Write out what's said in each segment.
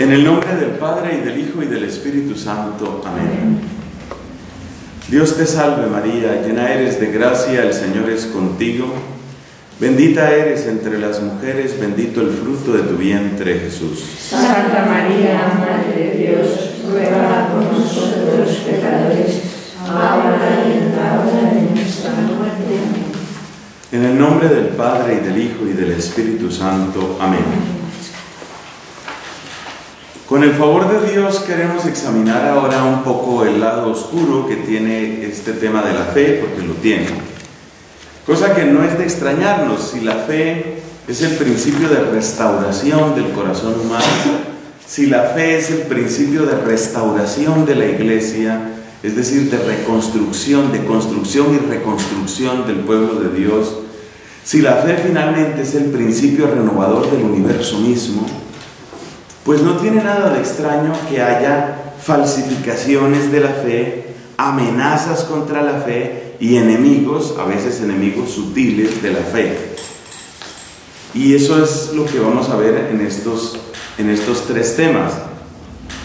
En el nombre del Padre, y del Hijo, y del Espíritu Santo. Amén. Dios te salve María, llena eres de gracia, el Señor es contigo. Bendita eres entre las mujeres, bendito el fruto de tu vientre, Jesús. Santa María, Madre de Dios, ruega por nosotros los pecadores, ahora y en la hora de nuestra muerte. En el nombre del Padre, y del Hijo, y del Espíritu Santo. Amén. Con el favor de Dios queremos examinar ahora un poco el lado oscuro que tiene este tema de la fe, porque lo tiene. Cosa que no es de extrañarnos, si la fe es el principio de restauración del corazón humano, si la fe es el principio de restauración de la Iglesia, es decir, de reconstrucción, de construcción y reconstrucción del pueblo de Dios, si la fe finalmente es el principio renovador del universo mismo, pues no tiene nada de extraño que haya falsificaciones de la fe, amenazas contra la fe y enemigos, a veces enemigos sutiles de la fe. Y eso es lo que vamos a ver en estos tres temas.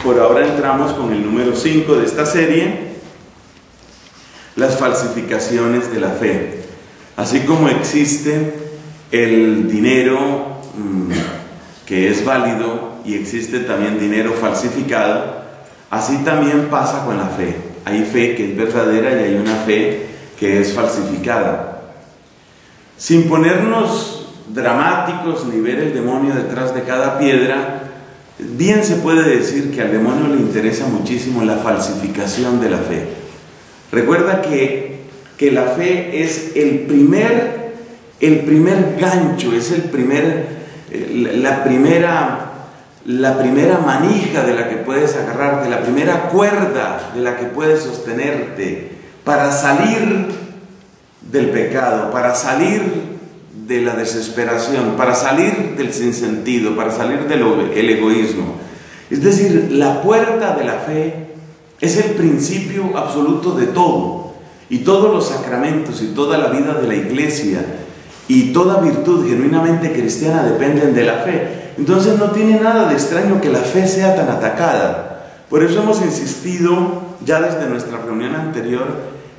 Por ahora entramos con el número 5 de esta serie, las falsificaciones de la fe. Así como existe el dinero que es válido, y existe también dinero falsificado, así también pasa con la fe. Hay fe que es verdadera y hay una fe que es falsificada. Sin ponernos dramáticos ni ver el demonio detrás de cada piedra, bien se puede decir que al demonio le interesa muchísimo la falsificación de la fe. Recuerda que la fe es el primer gancho, es la primera manija de la que puedes agarrarte, la primera cuerda de la que puedes sostenerte para salir del pecado, para salir de la desesperación, para salir del sinsentido, para salir del egoísmo. Es decir, la puerta de la fe es el principio absoluto de todo, y todos los sacramentos y toda la vida de la Iglesia y toda virtud genuinamente cristiana dependen de la fe. Entonces no tiene nada de extraño que la fe sea tan atacada. Por eso hemos insistido ya desde nuestra reunión anterior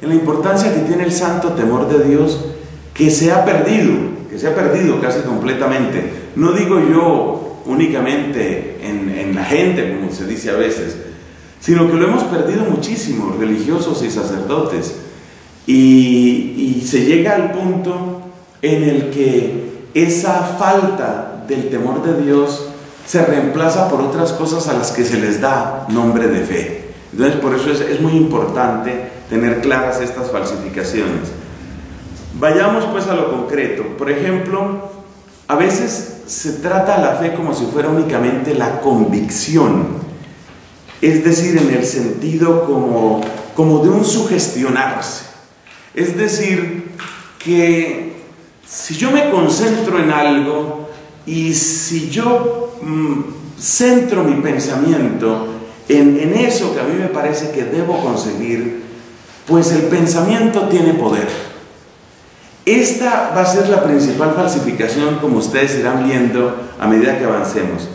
en la importancia que tiene el santo temor de Dios, que se ha perdido casi completamente. No digo yo únicamente en la gente, como se dice a veces, sino que lo hemos perdido muchísimo, religiosos y sacerdotes. Y se llega al punto en el que esa falta del temor de Dios se reemplaza por otras cosas a las que se les da nombre de fe. Entonces por eso es muy importante tener claras estas falsificaciones. Vayamos pues a lo concreto. Por ejemplo, a veces se trata la fe como si fuera únicamente la convicción, es decir, en el sentido como de un sugestionarse. Es decir, que si yo me concentro en algo, y si yo centro mi pensamiento en eso que a mí me parece que debo conseguir, pues el pensamiento tiene poder. Esta va a ser la principal falsificación, como ustedes irán viendo a medida que avancemos.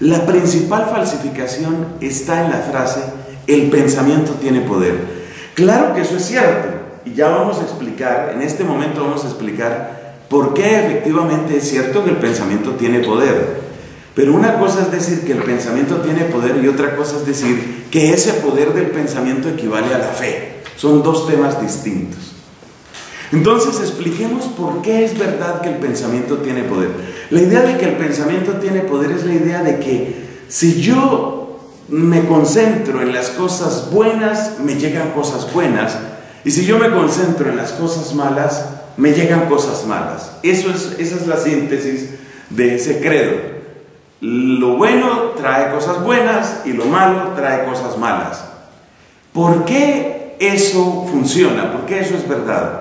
La principal falsificación está en la frase, el pensamiento tiene poder. Claro que eso es cierto, y ya vamos a explicar, en este momento vamos a explicar ¿por qué efectivamente es cierto que el pensamiento tiene poder? Pero una cosa es decir que el pensamiento tiene poder y otra cosa es decir que ese poder del pensamiento equivale a la fe. Son dos temas distintos. Entonces expliquemos por qué es verdad que el pensamiento tiene poder. La idea de que el pensamiento tiene poder es la idea de que si yo me concentro en las cosas buenas, me llegan cosas buenas, y si yo me concentro en las cosas malas, me llegan cosas malas. Esa es la síntesis de ese credo. Lo bueno trae cosas buenas y lo malo trae cosas malas. ¿Por qué eso funciona? ¿Por qué eso es verdad?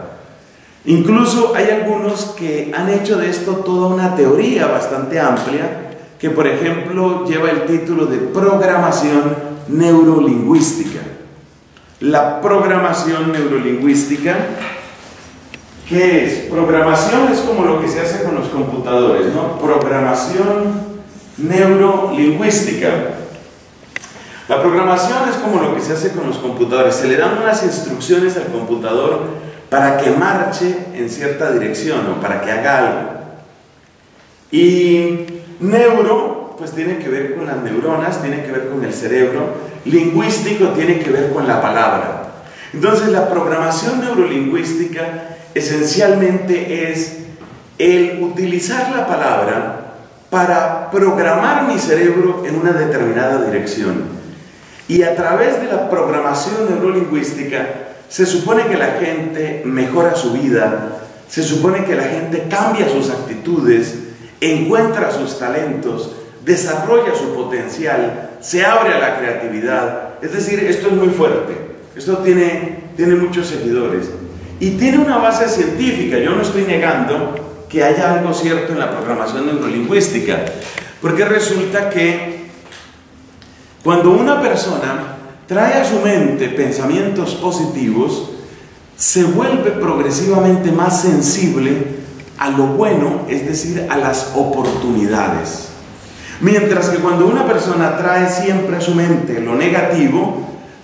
Incluso hay algunos que han hecho de esto toda una teoría bastante amplia, que por ejemplo lleva el título de programación neurolingüística. La programación neurolingüística, ¿qué es? Programación es como lo que se hace con los computadores, ¿no? Programación neurolingüística La programación es como lo que se hace con los computadores. Se le dan unas instrucciones al computador para que marche en cierta dirección o para que haga algo. Y neuro, pues tiene que ver con las neuronas, tiene que ver con el cerebro. Lingüístico tiene que ver con la palabra. Entonces, la programación neurolingüística esencialmente es el utilizar la palabra para programar mi cerebro en una determinada dirección. Y a través de la programación neurolingüística se supone que la gente mejora su vida, se supone que la gente cambia sus actitudes, encuentra sus talentos, desarrolla su potencial, se abre a la creatividad. Es decir, esto es muy fuerte, esto tiene muchos seguidores y tiene una base científica. Yo no estoy negando que haya algo cierto en la programación neurolingüística, porque resulta que cuando una persona trae a su mente pensamientos positivos, se vuelve progresivamente más sensible a lo bueno, es decir, a las oportunidades. Mientras que cuando una persona trae siempre a su mente lo negativo,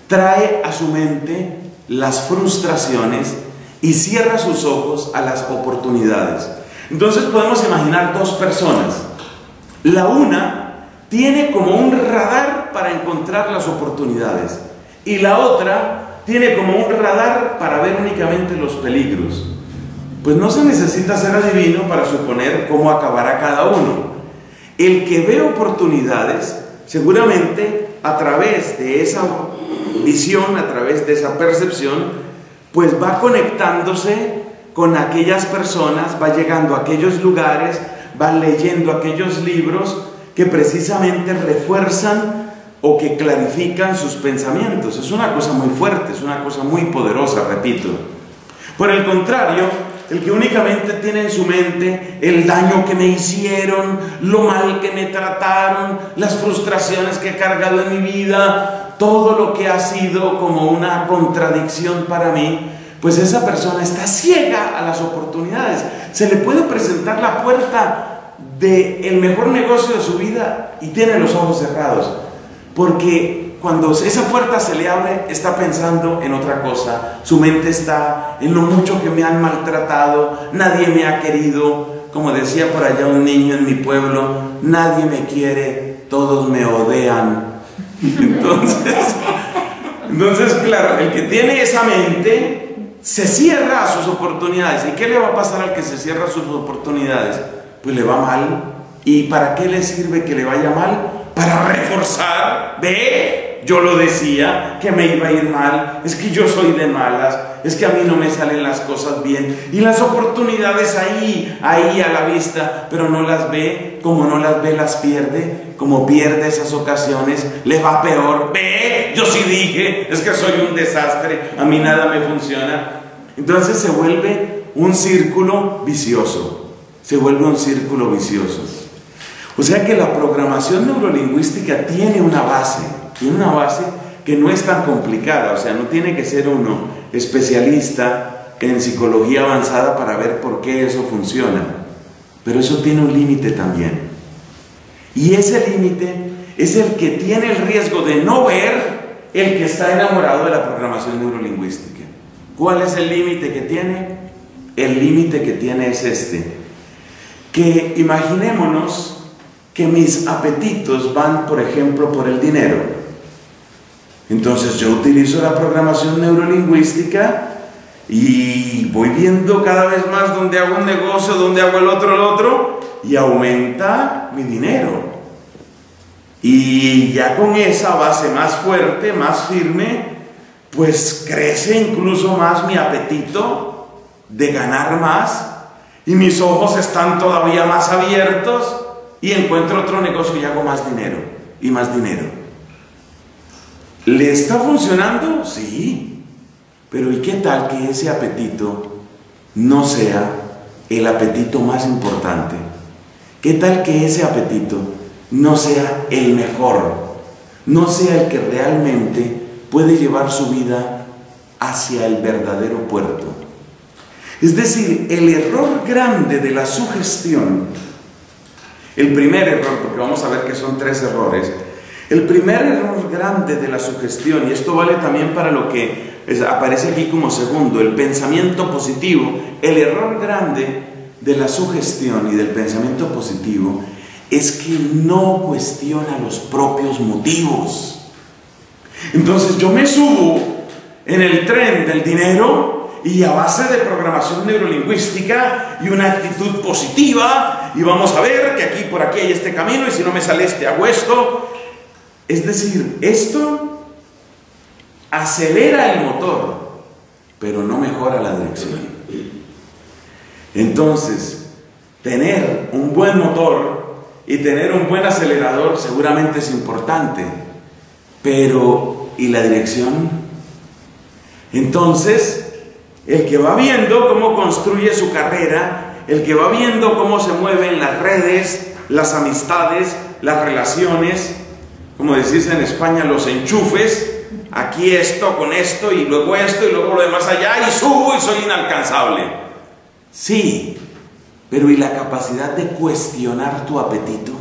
trae a su mente las frustraciones y cierra sus ojos a las oportunidades. Entonces podemos imaginar dos personas. La una tiene como un radar para encontrar las oportunidades y la otra tiene como un radar para ver únicamente los peligros. Pues no se necesita ser adivino para suponer cómo acabará cada uno. El que ve oportunidades, seguramente a través de esa visión, a través de esa percepción, pues va conectándose con aquellas personas, va llegando a aquellos lugares, va leyendo aquellos libros que precisamente refuerzan o que clarifican sus pensamientos. Es una cosa muy fuerte, es una cosa muy poderosa, repito. Por el contrario, el que únicamente tiene en su mente el daño que me hicieron, lo mal que me trataron, las frustraciones que he cargado en mi vida, todo lo que ha sido como una contradicción para mí, pues esa persona está ciega a las oportunidades. Se le puede presentar la puerta del mejor negocio de su vida y tiene los ojos cerrados, porque cuando esa puerta se le abre está pensando en otra cosa. Su mente está en lo mucho que me han maltratado, nadie me ha querido, como decía por allá un niño en mi pueblo, nadie me quiere, todos me odian. Entonces claro, el que tiene esa mente se cierra a sus oportunidades. ¿Y qué le va a pasar al que se cierra a sus oportunidades? Pues le va mal. ¿Y para qué le sirve que le vaya mal? Para reforzar, ve, yo lo decía, que me iba a ir mal, es que yo soy de malas, es que a mí no me salen las cosas bien. Y las oportunidades ahí a la vista, pero no las ve. Como no las ve, las pierde. Como pierde esas ocasiones, le va peor. Ve, yo sí dije, es que soy un desastre, a mí nada me funciona. Entonces se vuelve un círculo vicioso, se vuelve un círculo vicioso. O sea que la programación neurolingüística tiene una base que no es tan complicada. O sea, no tiene que ser uno especialista en psicología avanzada para ver por qué eso funciona, pero eso tiene un límite también, y ese límite es el que tiene el riesgo de no ver el que está enamorado de la programación neurolingüística. ¿Cuál es el límite que tiene? El límite que tiene es este: que imaginémonos que mis apetitos van, por ejemplo, por el dinero. Entonces yo utilizo la programación neurolingüística y voy viendo cada vez más dónde hago un negocio, dónde hago el otro, y aumenta mi dinero. Y ya con esa base más fuerte, más firme, pues crece incluso más mi apetito de ganar más, y mis ojos están todavía más abiertos y encuentro otro negocio y hago más dinero y más dinero. ¿Le está funcionando? Sí, pero ¿y qué tal que ese apetito no sea el apetito más importante? ¿Qué tal que ese apetito no sea el mejor, no sea el que realmente puede llevar su vida hacia el verdadero puerto? Es decir, el error grande de la sugestión, el primer error, porque vamos a ver que son tres errores, El primer error grande de la sugestión, y esto vale también para lo que aparece aquí como segundo, el pensamiento positivo, el error grande de la sugestión y del pensamiento positivo es que no cuestiona los propios motivos. Entonces yo me subo en el tren del dinero y a base de programación neurolingüística y una actitud positiva, y vamos a ver que aquí por aquí hay este camino, y si no me sale este hago esto. Es decir, esto acelera el motor, pero no mejora la dirección. Entonces, tener un buen motor y tener un buen acelerador seguramente es importante, pero ¿y la dirección? Entonces, el que va viendo cómo construye su carrera, el que va viendo cómo se mueven las redes, las amistades, las relaciones, como decís en España, los enchufes, aquí esto con esto y luego lo demás allá, y subo y soy inalcanzable. Sí, pero ¿y la capacidad de cuestionar tu apetito?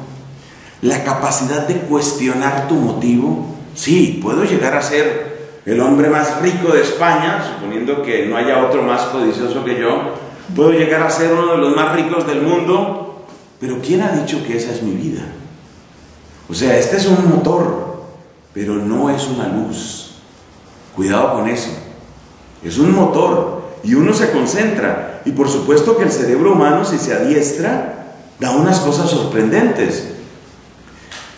¿La capacidad de cuestionar tu motivo? Sí, puedo llegar a ser el hombre más rico de España, suponiendo que no haya otro más codicioso que yo, puedo llegar a ser uno de los más ricos del mundo, pero ¿quién ha dicho que esa es mi vida? O sea, este es un motor, pero no es una luz. Cuidado con eso. Es un motor y uno se concentra. Y por supuesto que el cerebro humano, si se adiestra, da unas cosas sorprendentes.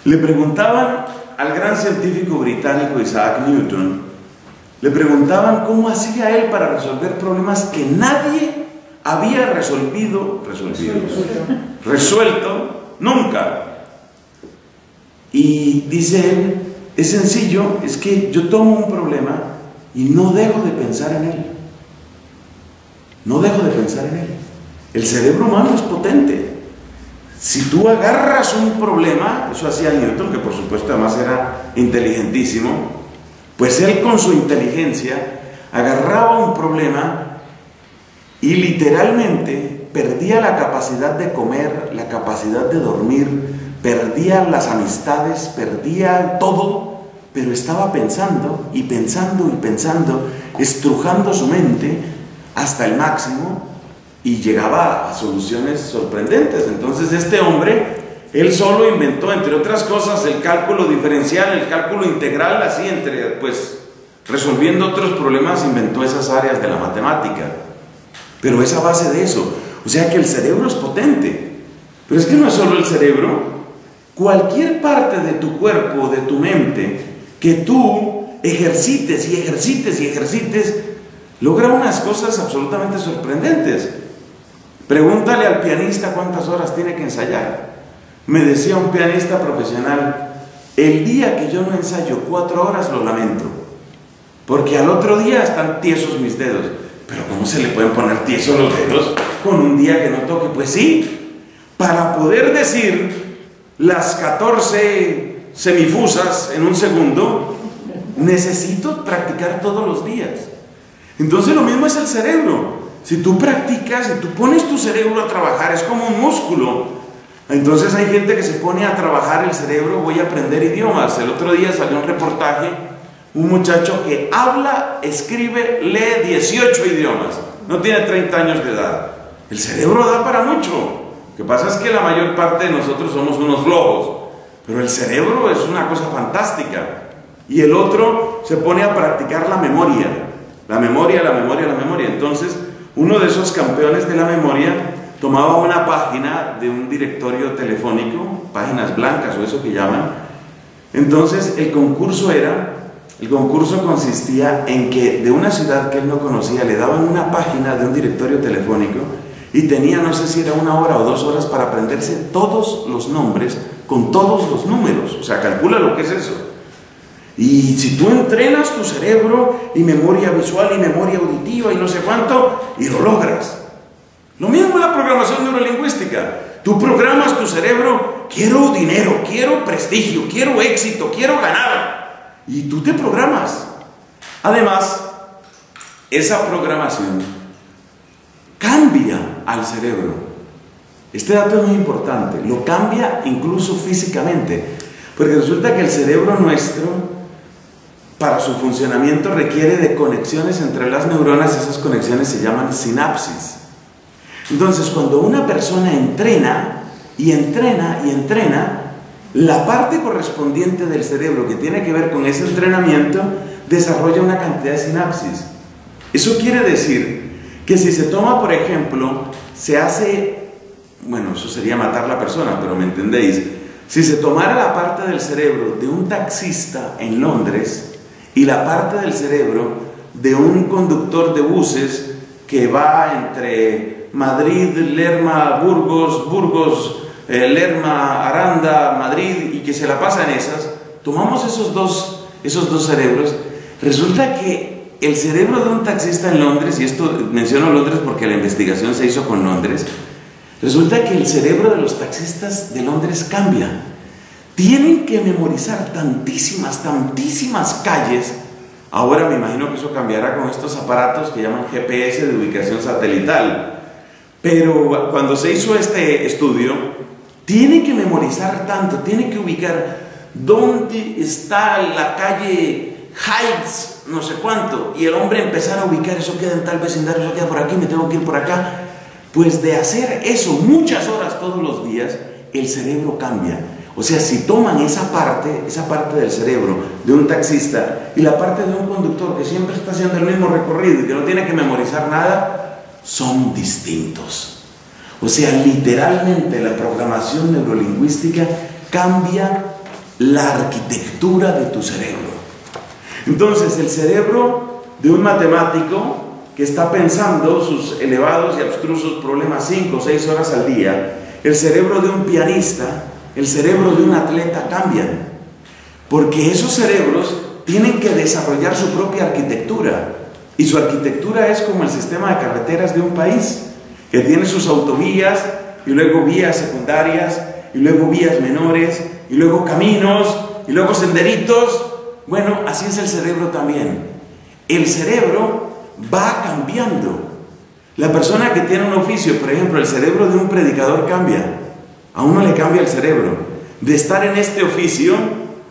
Le preguntaban al gran científico británico Isaac Newton, le preguntaban cómo hacía él para resolver problemas que nadie había resuelto nunca. Y dice él, es sencillo, es que yo tomo un problema y no dejo de pensar en él. No dejo de pensar en él. El cerebro humano es potente. Si tú agarras un problema, eso hacía Newton, que por supuesto además era inteligentísimo, pues él con su inteligencia agarraba un problema y literalmente perdía la capacidad de comer, la capacidad de dormir, perdía las amistades, perdía todo, pero estaba pensando y pensando y pensando, estrujando su mente hasta el máximo y llegaba a soluciones sorprendentes. Entonces este hombre, él solo inventó, entre otras cosas, el cálculo diferencial, el cálculo integral, así entre, pues, resolviendo otros problemas, inventó esas áreas de la matemática. Pero es a base de eso. O sea que el cerebro es potente. Pero es que no es solo el cerebro. Cualquier parte de tu cuerpo, de tu mente, que tú ejercites y ejercites y ejercites, logra unas cosas absolutamente sorprendentes. Pregúntale al pianista cuántas horas tiene que ensayar. Me decía un pianista profesional, el día que yo no ensayo 4 horas lo lamento, porque al otro día están tiesos mis dedos. Pero ¿cómo se le pueden poner tiesos los dedos con un día que no toque? Pues sí, para poder decir las 14 semifusas en un segundo, necesito practicar todos los días. Entonces lo mismo es el cerebro. Si tú practicas, si tú pones tu cerebro a trabajar, es como un músculo. Entonces hay gente que se pone a trabajar el cerebro, voy a aprender idiomas. El otro día salió un reportaje, un muchacho que habla, escribe, lee 18 idiomas. No tiene 30 años de edad. El cerebro da para mucho. Lo que pasa es que la mayor parte de nosotros somos unos flojos, pero el cerebro es una cosa fantástica. Y el otro se pone a practicar la memoria, la memoria, la memoria, la memoria. Entonces, uno de esos campeones de la memoria tomaba una página de un directorio telefónico, páginas blancas o eso que llaman. Entonces, el concurso consistía en que de una ciudad que él no conocía le daban una página de un directorio telefónico. Y tenía, no sé si era 1 hora o 2 horas para aprenderse todos los nombres con todos los números. O sea, calcula lo que es eso. Y si tú entrenas tu cerebro y memoria visual y memoria auditiva y no sé cuánto, y lo logras. Lo mismo la programación neurolingüística. Tú programas tu cerebro, quiero dinero, quiero prestigio, quiero éxito, quiero ganar. Y tú te programas. Además, esa programación cambia al cerebro. Este dato es muy importante, lo cambia incluso físicamente. Porque resulta que el cerebro nuestro, para su funcionamiento, requiere de conexiones entre las neuronas. Esas conexiones se llaman sinapsis. Entonces, cuando una persona entrena, la parte correspondiente del cerebro que tiene que ver con ese entrenamiento desarrolla una cantidad de sinapsis. Eso quiere decir que si se toma, por ejemplo, se hace, bueno, eso sería matar a la persona, pero me entendéis, si se tomara la parte del cerebro de un taxista en Londres y la parte del cerebro de un conductor de buses que va entre Madrid, Lerma, Burgos, Lerma, Aranda, Madrid, y que se la pasan esas, tomamos esos dos cerebros, resulta que el cerebro de un taxista en Londres, y esto menciono Londres porque la investigación se hizo con Londres, resulta que el cerebro de los taxistas de Londres cambia. Tienen que memorizar tantísimas calles. Ahora me imagino que eso cambiará con estos aparatos que llaman GPS de ubicación satelital. Pero cuando se hizo este estudio, tienen que memorizar tanto, tienen que ubicar dónde está la calle Heights, no sé cuánto, y el hombre empezar a ubicar, eso queda en tal vecindario, eso queda por aquí, me tengo que ir por acá. Pues de hacer eso muchas horas todos los días, el cerebro cambia. O sea, si toman esa parte del cerebro de un taxista y la parte de un conductor que siempre está haciendo el mismo recorrido y que no tiene que memorizar nada, son distintos. O sea, literalmente la programación neurolingüística cambia la arquitectura de tu cerebro. Entonces, el cerebro de un matemático que está pensando sus elevados y abstrusos problemas 5 o 6 horas al día, el cerebro de un pianista, el cerebro de un atleta cambian, porque esos cerebros tienen que desarrollar su propia arquitectura, y su arquitectura es como el sistema de carreteras de un país, que tiene sus autovías, y luego vías secundarias, y luego vías menores, y luego caminos, y luego senderitos. Bueno, así es el cerebro también. El cerebro va cambiando. La persona que tiene un oficio, por ejemplo, el cerebro de un predicador cambia. A uno le cambia el cerebro. De estar en este oficio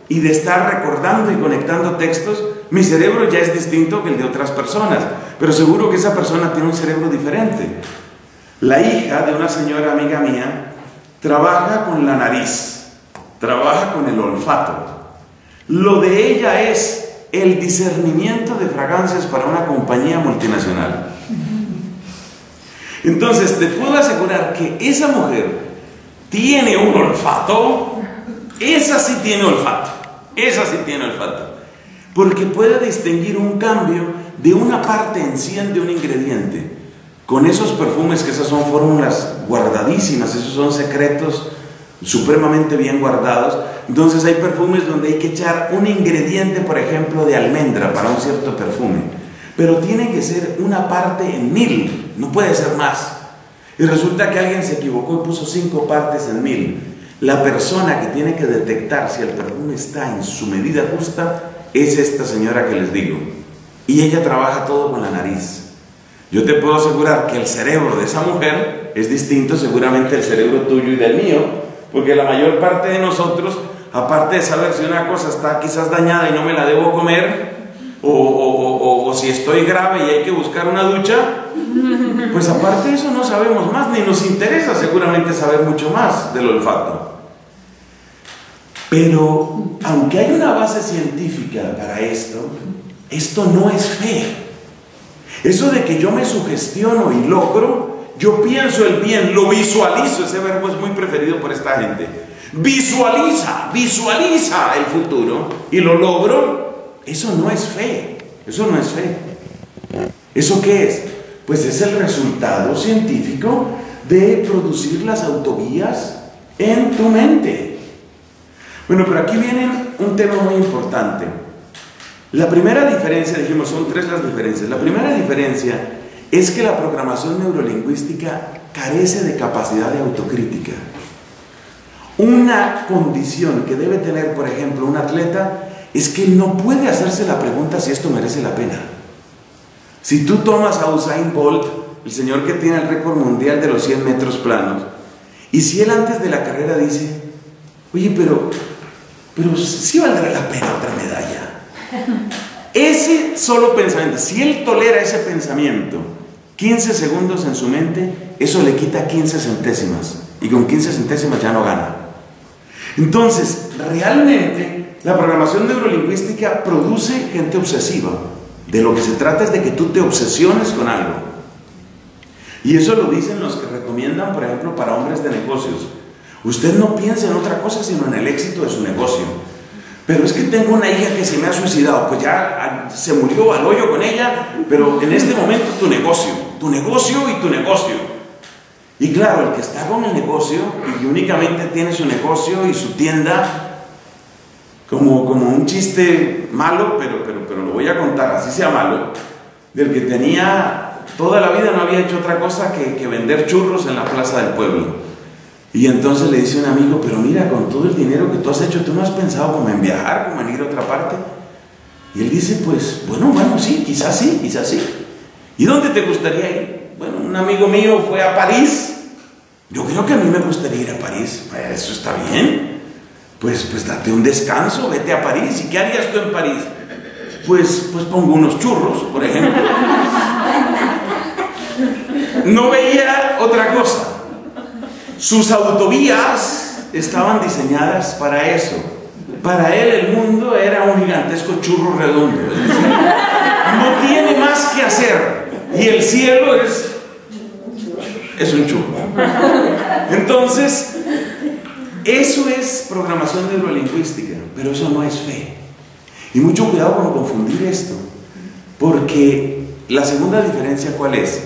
y de estar recordando y conectando textos, mi cerebro ya es distinto que el de otras personas, pero seguro que esa persona tiene un cerebro diferente. La hija de una señora amiga mía trabaja con la nariz, trabaja con el olfato. Lo de ella es el discernimiento de fragancias para una compañía multinacional. Entonces, te puedo asegurar que esa mujer tiene un olfato. Esa sí tiene olfato. Esa sí tiene olfato. Porque puede distinguir un cambio de una parte en 100 de un ingrediente. Con esos perfumes, que esas son fórmulas guardadísimas, esos son secretos supremamente bien guardados. Entonces hay perfumes donde hay que echar un ingrediente, por ejemplo, de almendra para un cierto perfume, pero tiene que ser una parte en 1000, no puede ser más. Y resulta que alguien se equivocó y puso 5 partes en 1000. La persona que tiene que detectar si el perfume está en su medida justa es esta señora que les digo, y ella trabaja todo con la nariz. Yo te puedo asegurar que el cerebro de esa mujer es distinto, seguramente el cerebro tuyo y del mío, porque la mayor parte de nosotros, aparte de saber si una cosa está quizás dañada y no me la debo comer, o si estoy grave y hay que buscar una ducha, pues aparte de eso no sabemos más, ni nos interesa seguramente saber mucho más del olfato. Pero aunque hay una base científica para esto, esto no es fe. Eso de que yo me sugestiono y logro, yo pienso el bien, lo visualizo, ese verbo es muy preferido por esta gente. Visualiza el futuro y lo logro. Eso no es fe, eso no es fe. ¿Eso qué es? Pues es el resultado científico de producir las autovías en tu mente. Bueno, pero aquí viene un tema muy importante. La primera diferencia, dijimos, son tres las diferencias. La primera diferencia es que la programación neurolingüística carece de capacidad de autocrítica. Una condición que debe tener, por ejemplo, un atleta es que no puede hacerse la pregunta si esto merece la pena. Si tú tomas a Usain Bolt, el señor que tiene el récord mundial de los 100 metros planos, y si él antes de la carrera dice, oye, pero pero sí valdrá la pena otra medalla. Ese solo pensamiento, si él tolera ese pensamiento 15 segundos en su mente, eso le quita 15 centésimas, y con 15 centésimas ya no gana. Entonces, realmente la programación neurolingüística produce gente obsesiva. De lo que se trata es de que tú te obsesiones con algo, y eso lo dicen los que recomiendan, por ejemplo, para hombres de negocios: usted no piense en otra cosa sino en el éxito de su negocio. Pero es que tengo una hija que se me ha suicidado, pues ya se murió al hoyo con ella, pero en este momento tu negocio. Y claro, el que está con el negocio y únicamente tiene su negocio y su tienda, como un chiste malo, pero lo voy a contar, así sea malo, del que tenía toda la vida, no había hecho otra cosa que vender churros en la plaza del pueblo. Y entonces le dice un amigo: pero mira, con todo el dinero que tú has hecho, ¿tú no has pensado como en viajar, como en ir a otra parte? Y él dice: pues, bueno, sí, quizás sí, quizás sí. ¿Y dónde te gustaría ir? Bueno, un amigo mío fue a París. Yo creo que a mí me gustaría ir a París. Eso está bien. Pues date un descanso, vete a París. ¿Y qué harías tú en París? Pues pongo unos churros, por ejemplo. No veía otra cosa. Sus autovías estaban diseñadas para eso. Para él el mundo era un gigantesco churro redondo, es decir, no tiene más que hacer, y el cielo es un churro. Entonces, eso es programación neurolingüística, pero eso no es fe. Y mucho cuidado con confundir esto, porque la segunda diferencia, ¿cuál es?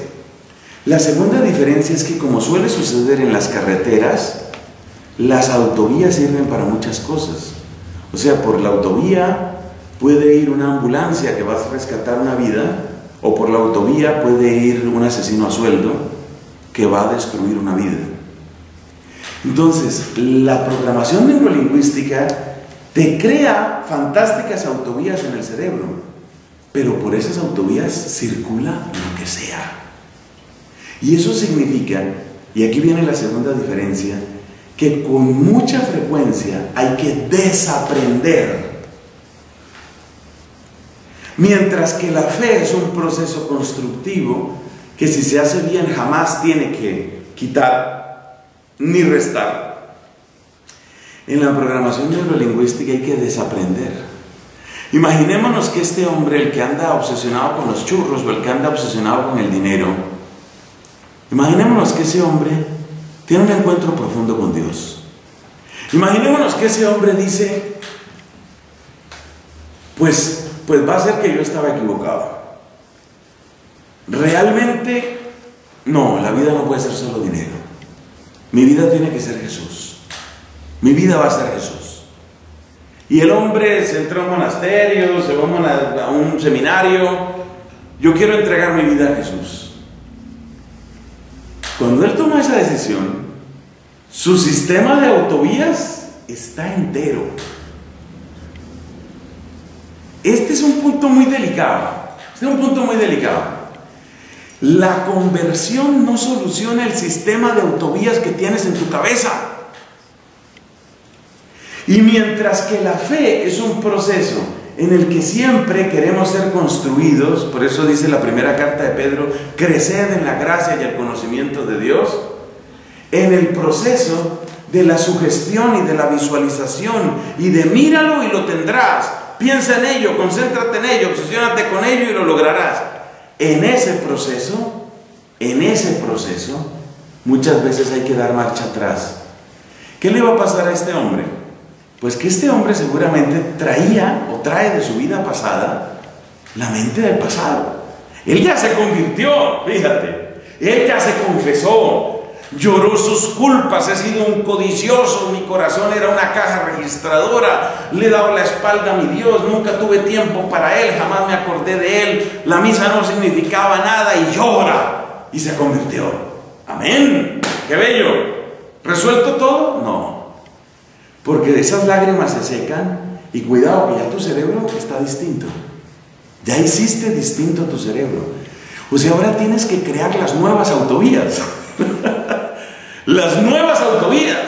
La segunda diferencia es que, como suele suceder en las carreteras, las autovías sirven para muchas cosas. O sea, por la autovía puede ir una ambulancia que va a rescatar una vida, o por la autovía puede ir un asesino a sueldo que va a destruir una vida. Entonces, la programación neurolingüística te crea fantásticas autovías en el cerebro, pero por esas autovías circula lo que sea. Y eso significa, y aquí viene la segunda diferencia, que con mucha frecuencia hay que desaprender. Mientras que la fe es un proceso constructivo que, si se hace bien, jamás tiene que quitar ni restar. En la programación neurolingüística hay que desaprender. Imaginémonos que este hombre, el que anda obsesionado con los churros o el que anda obsesionado con el dinero, imaginémonos que ese hombre tiene un encuentro profundo con Dios. Imaginémonos que ese hombre dice: pues va a ser que yo estaba equivocado. Realmente, no, la vida no puede ser solo dinero. Mi vida tiene que ser Jesús. Mi vida va a ser Jesús. Y el hombre se entró a un monasterio, se va a un seminario. Yo quiero entregar mi vida a Jesús. Cuando él toma esa decisión, su sistema de autovías está entero. Este es un punto muy delicado. La conversión no soluciona el sistema de autovías que tienes en tu cabeza. Y mientras que la fe es un proceso en el que siempre queremos ser construidos, por eso dice la primera carta de Pedro: creced en la gracia y el conocimiento de Dios. En el proceso de la sugestión y de la visualización y de míralo y lo tendrás, piensa en ello, concéntrate en ello, obsesiónate con ello y lo lograrás. En ese proceso muchas veces hay que dar marcha atrás. ¿Qué le va a pasar a este hombre? Pues que este hombre seguramente traía o trae de su vida pasada la mente del pasado. Él ya se convirtió, fíjate. Él ya se confesó, lloró sus culpas. He sido un codicioso, mi corazón era una caja registradora. Le he dado la espalda a mi Dios, nunca tuve tiempo para Él, jamás me acordé de Él. La misa no significaba nada, y llora. Y se convirtió. Amén. ¡Qué bello! ¿Resuelto todo? No. Porque esas lágrimas se secan, y cuidado, que ya tu cerebro está distinto. Ya hiciste distinto tu cerebro. O sea, ahora tienes que crear las nuevas autovías. Las nuevas autovías.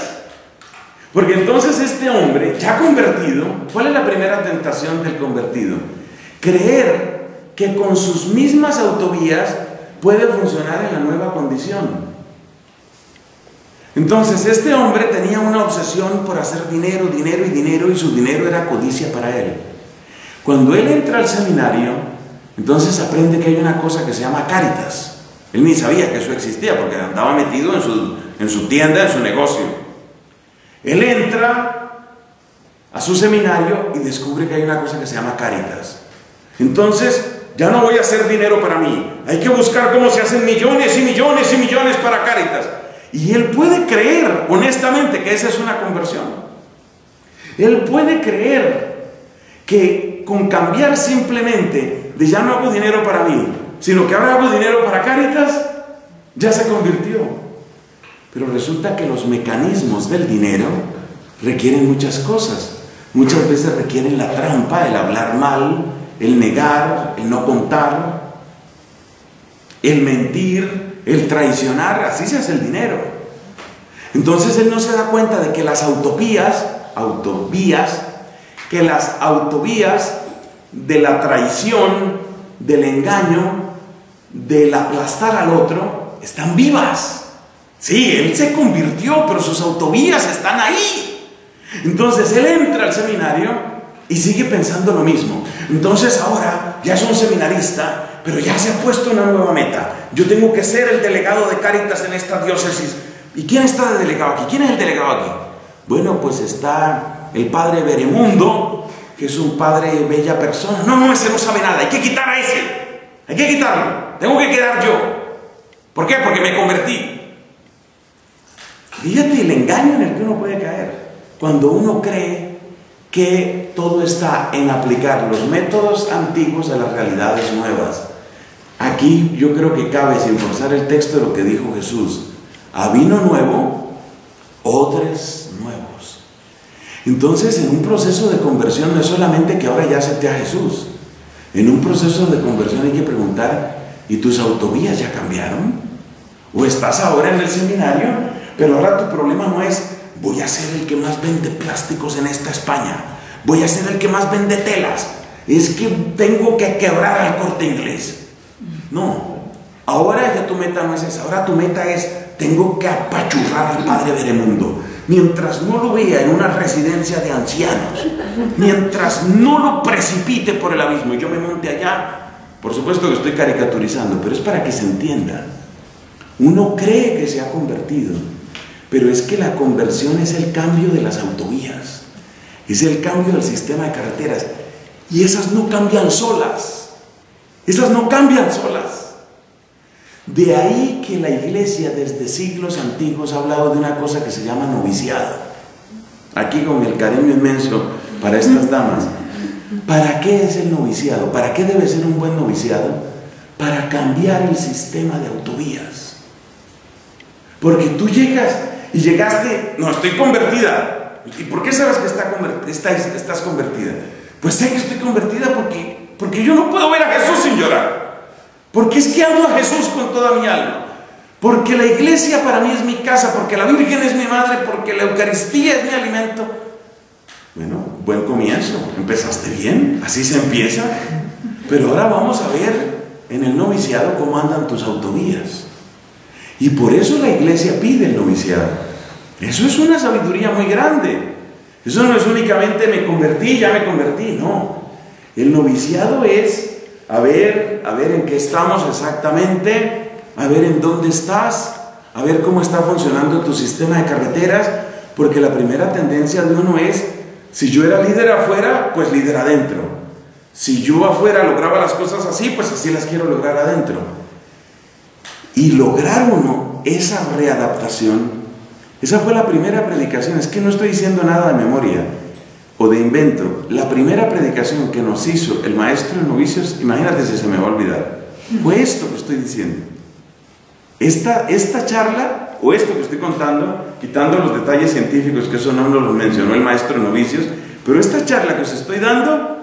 Porque entonces este hombre, ya convertido, ¿cuál es la primera tentación del convertido? Creer que con sus mismas autovías puede funcionar en la nueva condición. Entonces este hombre tenía una obsesión por hacer dinero, dinero y dinero, y su dinero era codicia para él. Cuando él entra al seminario, entonces aprende que hay una cosa que se llama Cáritas. Él ni sabía que eso existía porque andaba metido en su tienda, en su negocio. Él entra a su seminario y descubre que hay una cosa que se llama Cáritas. Entonces, ya no voy a hacer dinero para mí. Hay que buscar cómo se hacen millones y millones y millones para Cáritas. Y él puede creer, honestamente, que esa es una conversión. Él puede creer que con cambiar simplemente de ya no hago dinero para mí, sino que ahora hago dinero para Cáritas, ya se convirtió. Pero resulta que los mecanismos del dinero requieren muchas cosas. Muchas veces requieren la trampa, el hablar mal, el negar, el no contar, el mentir, el traicionar. Así se hace el dinero. Entonces él no se da cuenta de que las autovías de la traición, del engaño, del aplastar al otro, están vivas. Sí, él se convirtió, pero sus autovías están ahí. Entonces él entra al seminario y sigue pensando lo mismo. Entonces ahora ya es un seminarista, pero ya se ha puesto una nueva meta. Yo tengo que ser el delegado de Cáritas en esta diócesis. ¿Y quién está de delegado aquí? ¿Quién es el delegado aquí? Bueno, pues está el padre Beremundo, que es un padre bella persona. No, ese no sabe nada. Hay que quitar a ese. Hay que quitarlo. Tengo que quedar yo. ¿Por qué? Porque me convertí. Fíjate el engaño en el que uno puede caer cuando uno cree que todo está en aplicar los métodos antiguos a las realidades nuevas. Aquí yo creo que cabe, sin forzar el texto, de lo que dijo Jesús: a vino nuevo, odres nuevos. Entonces, en un proceso de conversión no es solamente que ahora ya acepté a Jesús. En un proceso de conversión hay que preguntar: ¿y tus autovías ya cambiaron? ¿O estás ahora en el seminario? Pero ahora tu problema no es: voy a ser el que más vende plásticos en esta España, voy a ser el que más vende telas, es que tengo que quebrar al Corte Inglés. No, ahora ya tu meta no es esa. Ahora tu meta es: tengo que apachurrar al padre Beremundo. Mientras no lo vea en una residencia de ancianos, mientras no lo precipite por el abismo y yo me monte allá. Por supuesto que estoy caricaturizando, pero es para que se entienda. Uno cree que se ha convertido, pero es que la conversión es el cambio de las autovías, es el cambio del sistema de carreteras, y esas no cambian solas, esas no cambian solas. De ahí que la iglesia desde siglos antiguos ha hablado de una cosa que se llama noviciado. Aquí, con el cariño inmenso para estas damas, ¿para qué es el noviciado? ¿Para qué debe ser un buen noviciado? Para cambiar el sistema de autovías. Porque tú llegas y llegaste: no, estoy convertida. ¿Y por qué sabes que estás convertida? Pues sé que estoy convertida porque yo no puedo ver a Jesús sin llorar, porque es que amo a Jesús con toda mi alma, porque la iglesia para mí es mi casa, porque la Virgen es mi madre, porque la Eucaristía es mi alimento. Bueno, buen comienzo, empezaste bien, así se empieza. Pero ahora vamos a ver en el noviciado cómo andan tus autovías. Y por eso la iglesia pide el noviciado. Eso es una sabiduría muy grande. Eso no es únicamente me convertí, ya me convertí, no. El noviciado es a ver en qué estamos exactamente, a ver en dónde estás, a ver cómo está funcionando tu sistema de carreteras, porque la primera tendencia de uno es: si yo era líder afuera, pues líder adentro. Si yo afuera lograba las cosas así, pues así las quiero lograr adentro. Y lograr uno esa readaptación. Esa fue la primera predicación. Es que no estoy diciendo nada de memoria o de invento. La primera predicación que nos hizo el maestro de novicios, imagínate si se me va a olvidar, fue esto que estoy diciendo. Esta charla, o esto que estoy contando, quitando los detalles científicos, que eso no nos los mencionó el maestro de novicios, pero esta charla que os estoy dando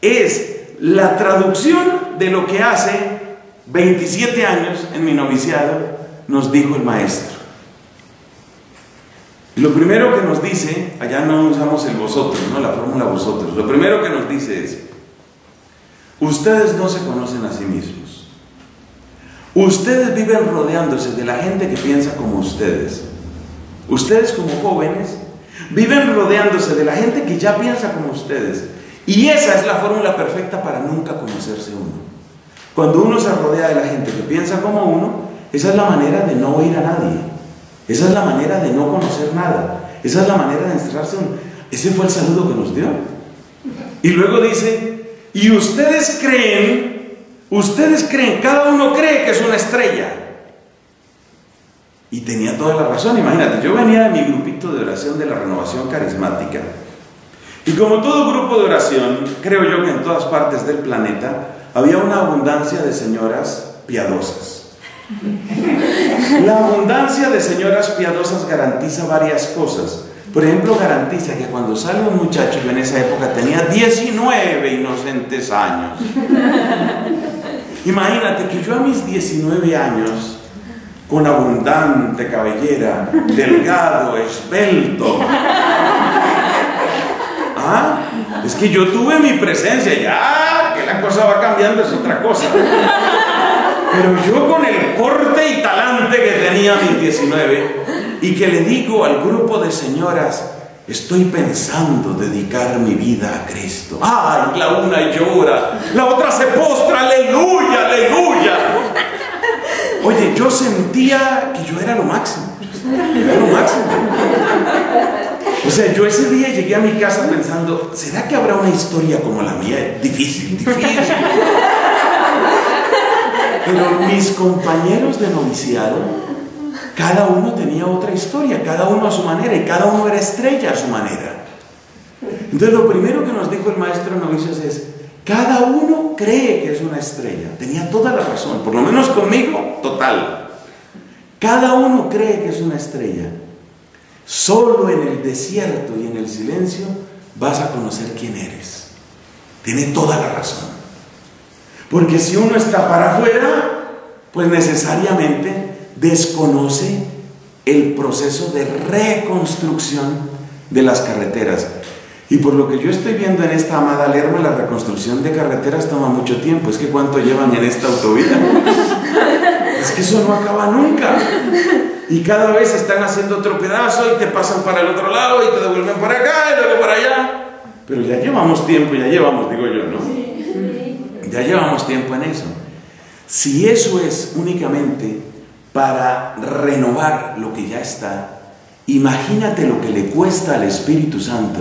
es la traducción de lo que hace 27 años en mi noviciado nos dijo el maestro. Y lo primero que nos dice, allá no usamos el vosotros, ¿no? La fórmula vosotros. Lo primero que nos dice es: ustedes no se conocen a sí mismos. Ustedes viven rodeándose de la gente que piensa como ustedes. Ustedes como jóvenes viven rodeándose de la gente que ya piensa como ustedes. Y esa es la fórmula perfecta para nunca conocerse uno. Cuando uno se rodea de la gente que piensa como uno, esa es la manera de no oír a nadie. Esa es la manera de no conocer nada. Esa es la manera de encerrarse uno. Ese fue el saludo que nos dio. Y luego dice: y ustedes creen, cada uno cree que es una estrella. Y tenía toda la razón. Imagínate, yo venía de mi grupito de oración de la Renovación Carismática. Y como todo grupo de oración, creo yo que en todas partes del planeta había una abundancia de señoras piadosas. La abundancia de señoras piadosas garantiza varias cosas. Por ejemplo, garantiza que cuando sale un muchacho, yo en esa época tenía 19 inocentes años. Imagínate que yo a mis 19 años, con abundante cabellera, delgado, esbelto. ¿Ah? Es que yo tuve mi presencia, ya que la cosa va cambiando es otra cosa. Pero yo con el corte y talante que tenía a mis 19 y que le digo al grupo de señoras: estoy pensando dedicar mi vida a Cristo. ¡Ay! La una llora, la otra se postra, aleluya, aleluya. Oye, yo sentía que yo era lo máximo. Yo era lo máximo. O sea, yo ese día llegué a mi casa pensando: ¿será que habrá una historia como la mía? Difícil, difícil. Pero mis compañeros de noviciado, cada uno tenía otra historia, cada uno a su manera, y cada uno era estrella a su manera. Entonces, lo primero que nos dijo el maestro de novicios es: cada uno cree que es una estrella. Tenía toda la razón, por lo menos conmigo, total. Cada uno cree que es una estrella. Solo en el desierto y en el silencio vas a conocer quién eres. Tiene toda la razón. Porque si uno está para afuera, pues necesariamente desconoce el proceso de reconstrucción de las carreteras. Y por lo que yo estoy viendo en esta amada Lerma, la reconstrucción de carreteras toma mucho tiempo. Es que ¿cuánto llevan en esta autovía? Es que eso no acaba nunca. Y cada vez están haciendo otro pedazo y te pasan para el otro lado y te devuelven para acá y luego para allá. Pero ya llevamos tiempo, ya llevamos, digo yo, ¿no? Ya llevamos tiempo en eso. Si eso es únicamente para renovar lo que ya está, imagínate lo que le cuesta al Espíritu Santo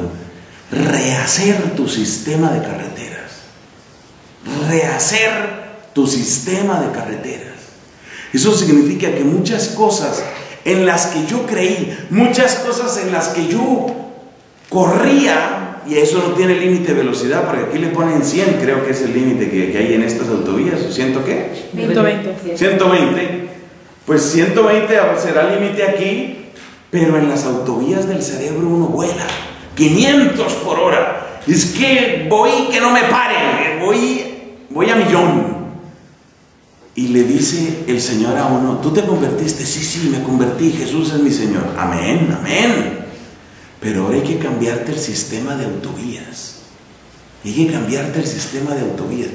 rehacer tu sistema de carreteras. Rehacer tu sistema de carreteras. Eso significa que muchas cosas en las que yo creí, muchas cosas en las que yo corría, y eso no tiene límite de velocidad, porque aquí le ponen 100, creo que es el límite que hay en estas autovías, o ¿100 qué? 120. 120. Pues 120 será límite aquí, pero en las autovías del cerebro uno vuela 500 por hora. Es que voy que no me paren, voy a millón. Y le dice el Señor a uno: tú te convertiste. Sí, me convertí, Jesús es mi Señor. Amén, amén. Pero ahora hay que cambiarte el sistema de autovías. Hay que cambiarte el sistema de autovías.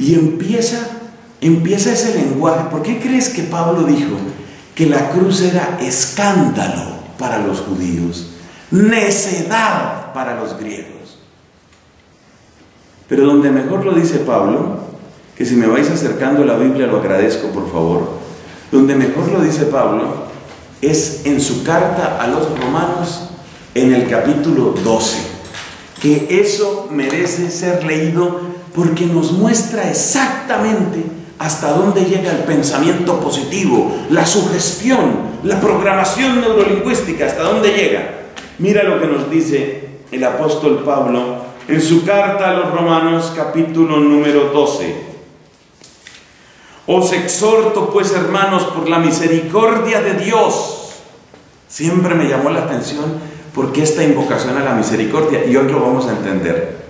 Y empieza ese lenguaje. ¿Por qué crees que Pablo dijo que la cruz era escándalo para los judíos, necedad para los griegos? Pero donde mejor lo dice Pablo, que si me vais acercando a la Biblia lo agradezco, por favor, donde mejor lo dice Pablo es en su carta a los Romanos, en el capítulo 12, que eso merece ser leído porque nos muestra exactamente hasta dónde llega el pensamiento positivo, la sugestión, la programación neurolingüística, hasta dónde llega. Mira lo que nos dice el apóstol Pablo en su carta a los Romanos, capítulo número 12. Os exhorto pues, hermanos, por la misericordia de Dios. Siempre me llamó la atención porque esta invocación a la misericordia, y hoy lo vamos a entender.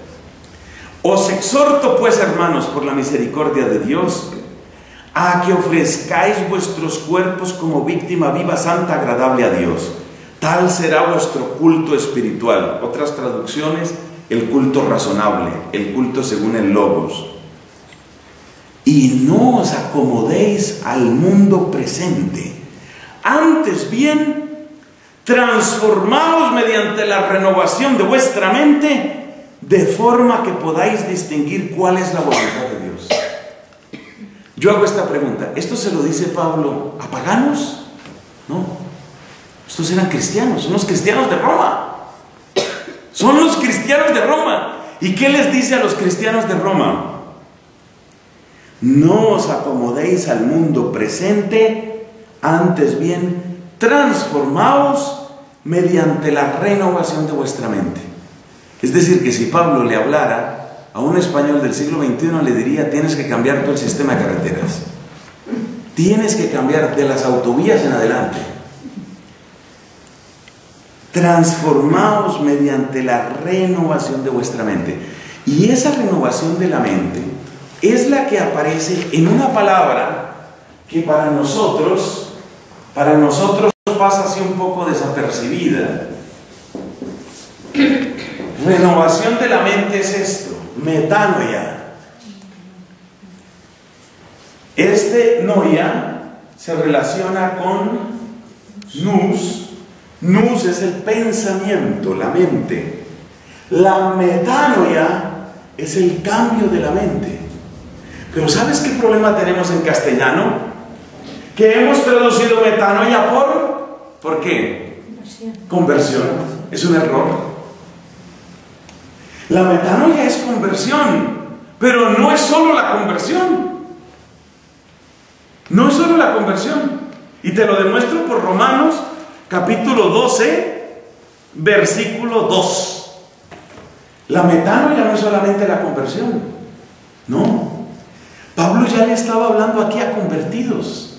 Os exhorto pues, hermanos, por la misericordia de Dios, a que ofrezcáis vuestros cuerpos como víctima viva, santa, agradable a Dios. tal será vuestro culto espiritual. Otras traducciones, el culto razonable, el culto según el Logos. Y no os acomodéis al mundo presente, antes bien, transformaos mediante la renovación de vuestra mente, de forma que podáis distinguir cuál es la voluntad de Dios. Yo hago esta pregunta, ¿esto se lo dice Pablo a paganos? No, estos eran cristianos, son los cristianos de Roma. Son los cristianos de Roma. ¿Y qué les dice a los cristianos de Roma? No os acomodéis al mundo presente, antes bien, transformaos mediante la renovación de vuestra mente. Es decir, que si Pablo le hablara a un español del siglo XXI, le diría, tienes que cambiar todo el sistema de carreteras. Tienes que cambiar de las autovías en adelante. Transformaos mediante la renovación de vuestra mente. Y esa renovación de la mente es la que aparece en una palabra que para nosotros pasa así un poco desapercibida. Renovación de la mente es esto, metanoia. Este noia se relaciona con nous. Nous es el pensamiento, la mente. La metanoia es el cambio de la mente. Pero ¿sabes qué problema tenemos en castellano? Que hemos traducido metanoia ¿por qué? Conversión. Es un error. La metanoia es conversión, pero no es solo la conversión. No es solo la conversión. Y te lo demuestro por Romanos capítulo 12, versículo 2. La metanoia no es solamente la conversión. No. Pablo ya le estaba hablando aquí a convertidos.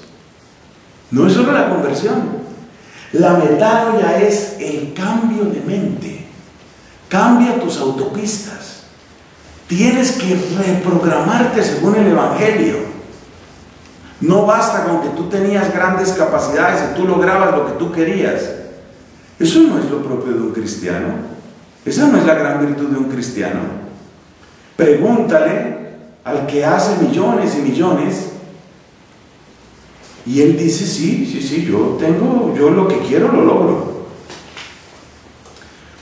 No es solo la conversión. La metanoia es el cambio de mente. Cambia tus autopistas. Tienes que reprogramarte según el Evangelio. No basta con que tú tenías grandes capacidades y tú lograbas lo que tú querías. Eso no es lo propio de un cristiano. Esa no es la gran virtud de un cristiano. Pregúntale al que hace millones y millones y él dice, sí, yo lo que quiero lo logro.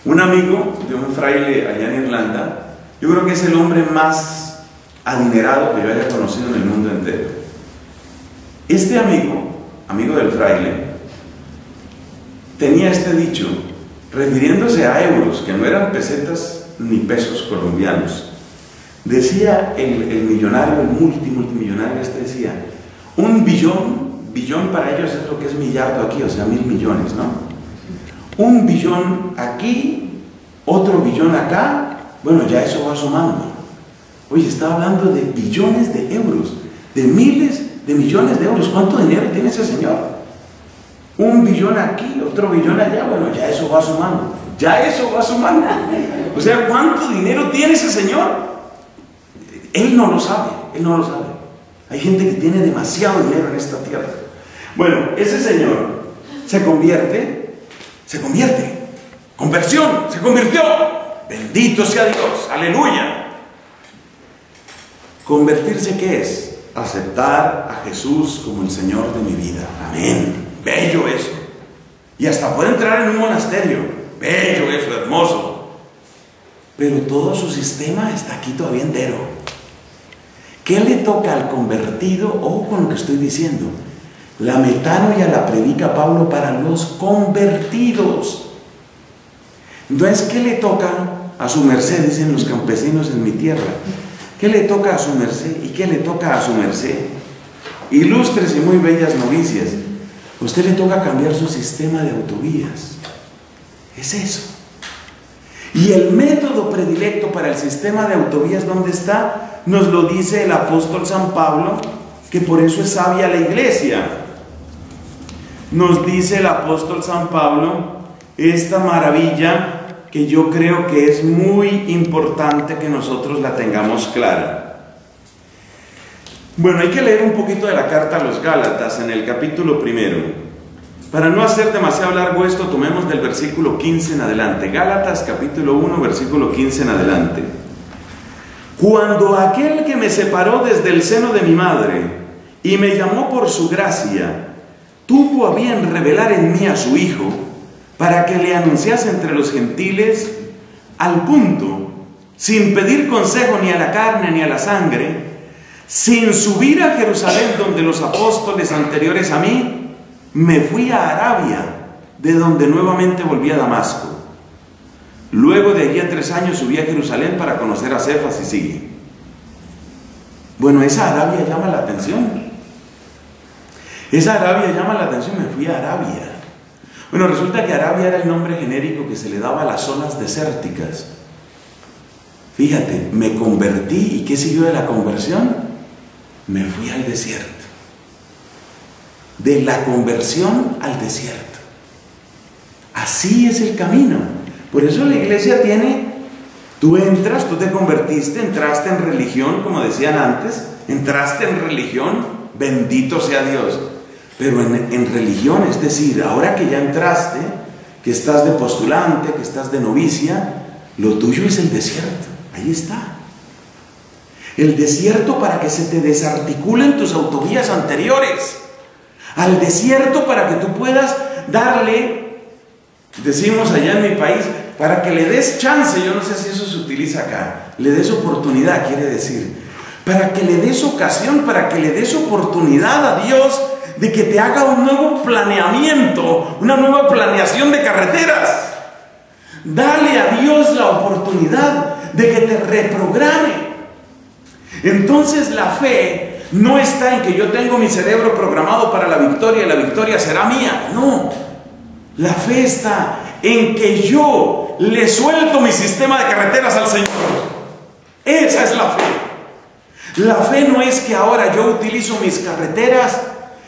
Un amigo de un fraile allá en Irlanda, yo creo que es el hombre más adinerado que yo haya conocido en el mundo entero. Este amigo del fraile, tenía este dicho, refiriéndose a euros, que no eran pesetas ni pesos colombianos. Decía el millonario, el multimillonario, decía, un billón para ellos es lo que es millardo aquí, o sea, 1000 millones, ¿no? Un billón aquí, otro billón acá, bueno, ya eso va sumando. Oye, está hablando de billones de euros, de miles de millones de euros. ¿Cuánto dinero tiene ese señor? Un billón aquí, otro billón allá, bueno, ya eso va sumando. Ya eso va sumando. O sea, ¿cuánto dinero tiene ese señor? Él no lo sabe, él no lo sabe. Hay gente que tiene demasiado dinero en esta tierra. Bueno, ese señor se convierte, conversión, se convirtió, bendito sea Dios, aleluya. ¿Convertirse qué es? Aceptar a Jesús como el Señor de mi vida, amén, bello eso. Y hasta puede entrar en un monasterio, bello eso, hermoso. Pero todo su sistema está aquí todavía entero. ¿Qué le toca al convertido? Ojo con lo que estoy diciendo. La metanoia la predica Pablo para los convertidos. Entonces, ¿qué le toca a su merced? Dicen los campesinos en mi tierra. ¿Qué le toca a su merced? ¿Y qué le toca a su merced? Ilustres y muy bellas novicias. A usted le toca cambiar su sistema de autovías. Es eso. Y el método predilecto para el sistema de autovías, ¿dónde está? Nos lo dice el apóstol San Pablo, que por eso es sabia la iglesia. Nos dice el apóstol San Pablo esta maravilla que yo creo que es muy importante que nosotros la tengamos clara. Bueno, hay que leer un poquito de la carta a los Gálatas en el capítulo 1. Para no hacer demasiado largo esto, tomemos del versículo 15 en adelante. Gálatas capítulo 1, versículo 15 en adelante. Cuando aquel que me separó desde el seno de mi madre y me llamó por su gracia, tuvo a bien revelar en mí a su Hijo para que le anunciase entre los gentiles, al punto, sin pedir consejo ni a la carne ni a la sangre, sin subir a Jerusalén donde los apóstoles anteriores a mí, me fui a Arabia, de donde nuevamente volví a Damasco. Luego de allí a 3 años subí a Jerusalén para conocer a Cefas y sigue. Bueno, esa Arabia llama la atención. Esa Arabia llama la atención, me fui a Arabia. Bueno, resulta que Arabia era el nombre genérico que se le daba a las zonas desérticas. Fíjate, me convertí, ¿y qué siguió de la conversión? Me fui al desierto. De la conversión al desierto. Así es el camino. Por eso la iglesia tiene, tú entras, tú te convertiste, entraste en religión, como decían antes, entraste en religión, bendito sea Dios. Pero en religión, es decir, ahora que ya entraste, que estás de postulante, que estás de novicia, lo tuyo es el desierto. Ahí está. El desierto para que se te desarticulen tus autovías anteriores. Al desierto para que tú puedas darle, decimos allá en mi país, para que le des chance, yo no sé si eso se utiliza acá, le des oportunidad, quiere decir, para que le des ocasión, para que le des oportunidad a Dios de que te haga un nuevo planeamiento, una nueva planeación de carreteras. Dale a Dios la oportunidad de que te reprograme. Entonces la fe no está en que yo tengo mi cerebro programado para la victoria y la victoria será mía. No, la fe está en que yo le suelto mi sistema de carreteras al Señor. Esa es la fe. La fe no es que ahora yo utilizo mis carreteras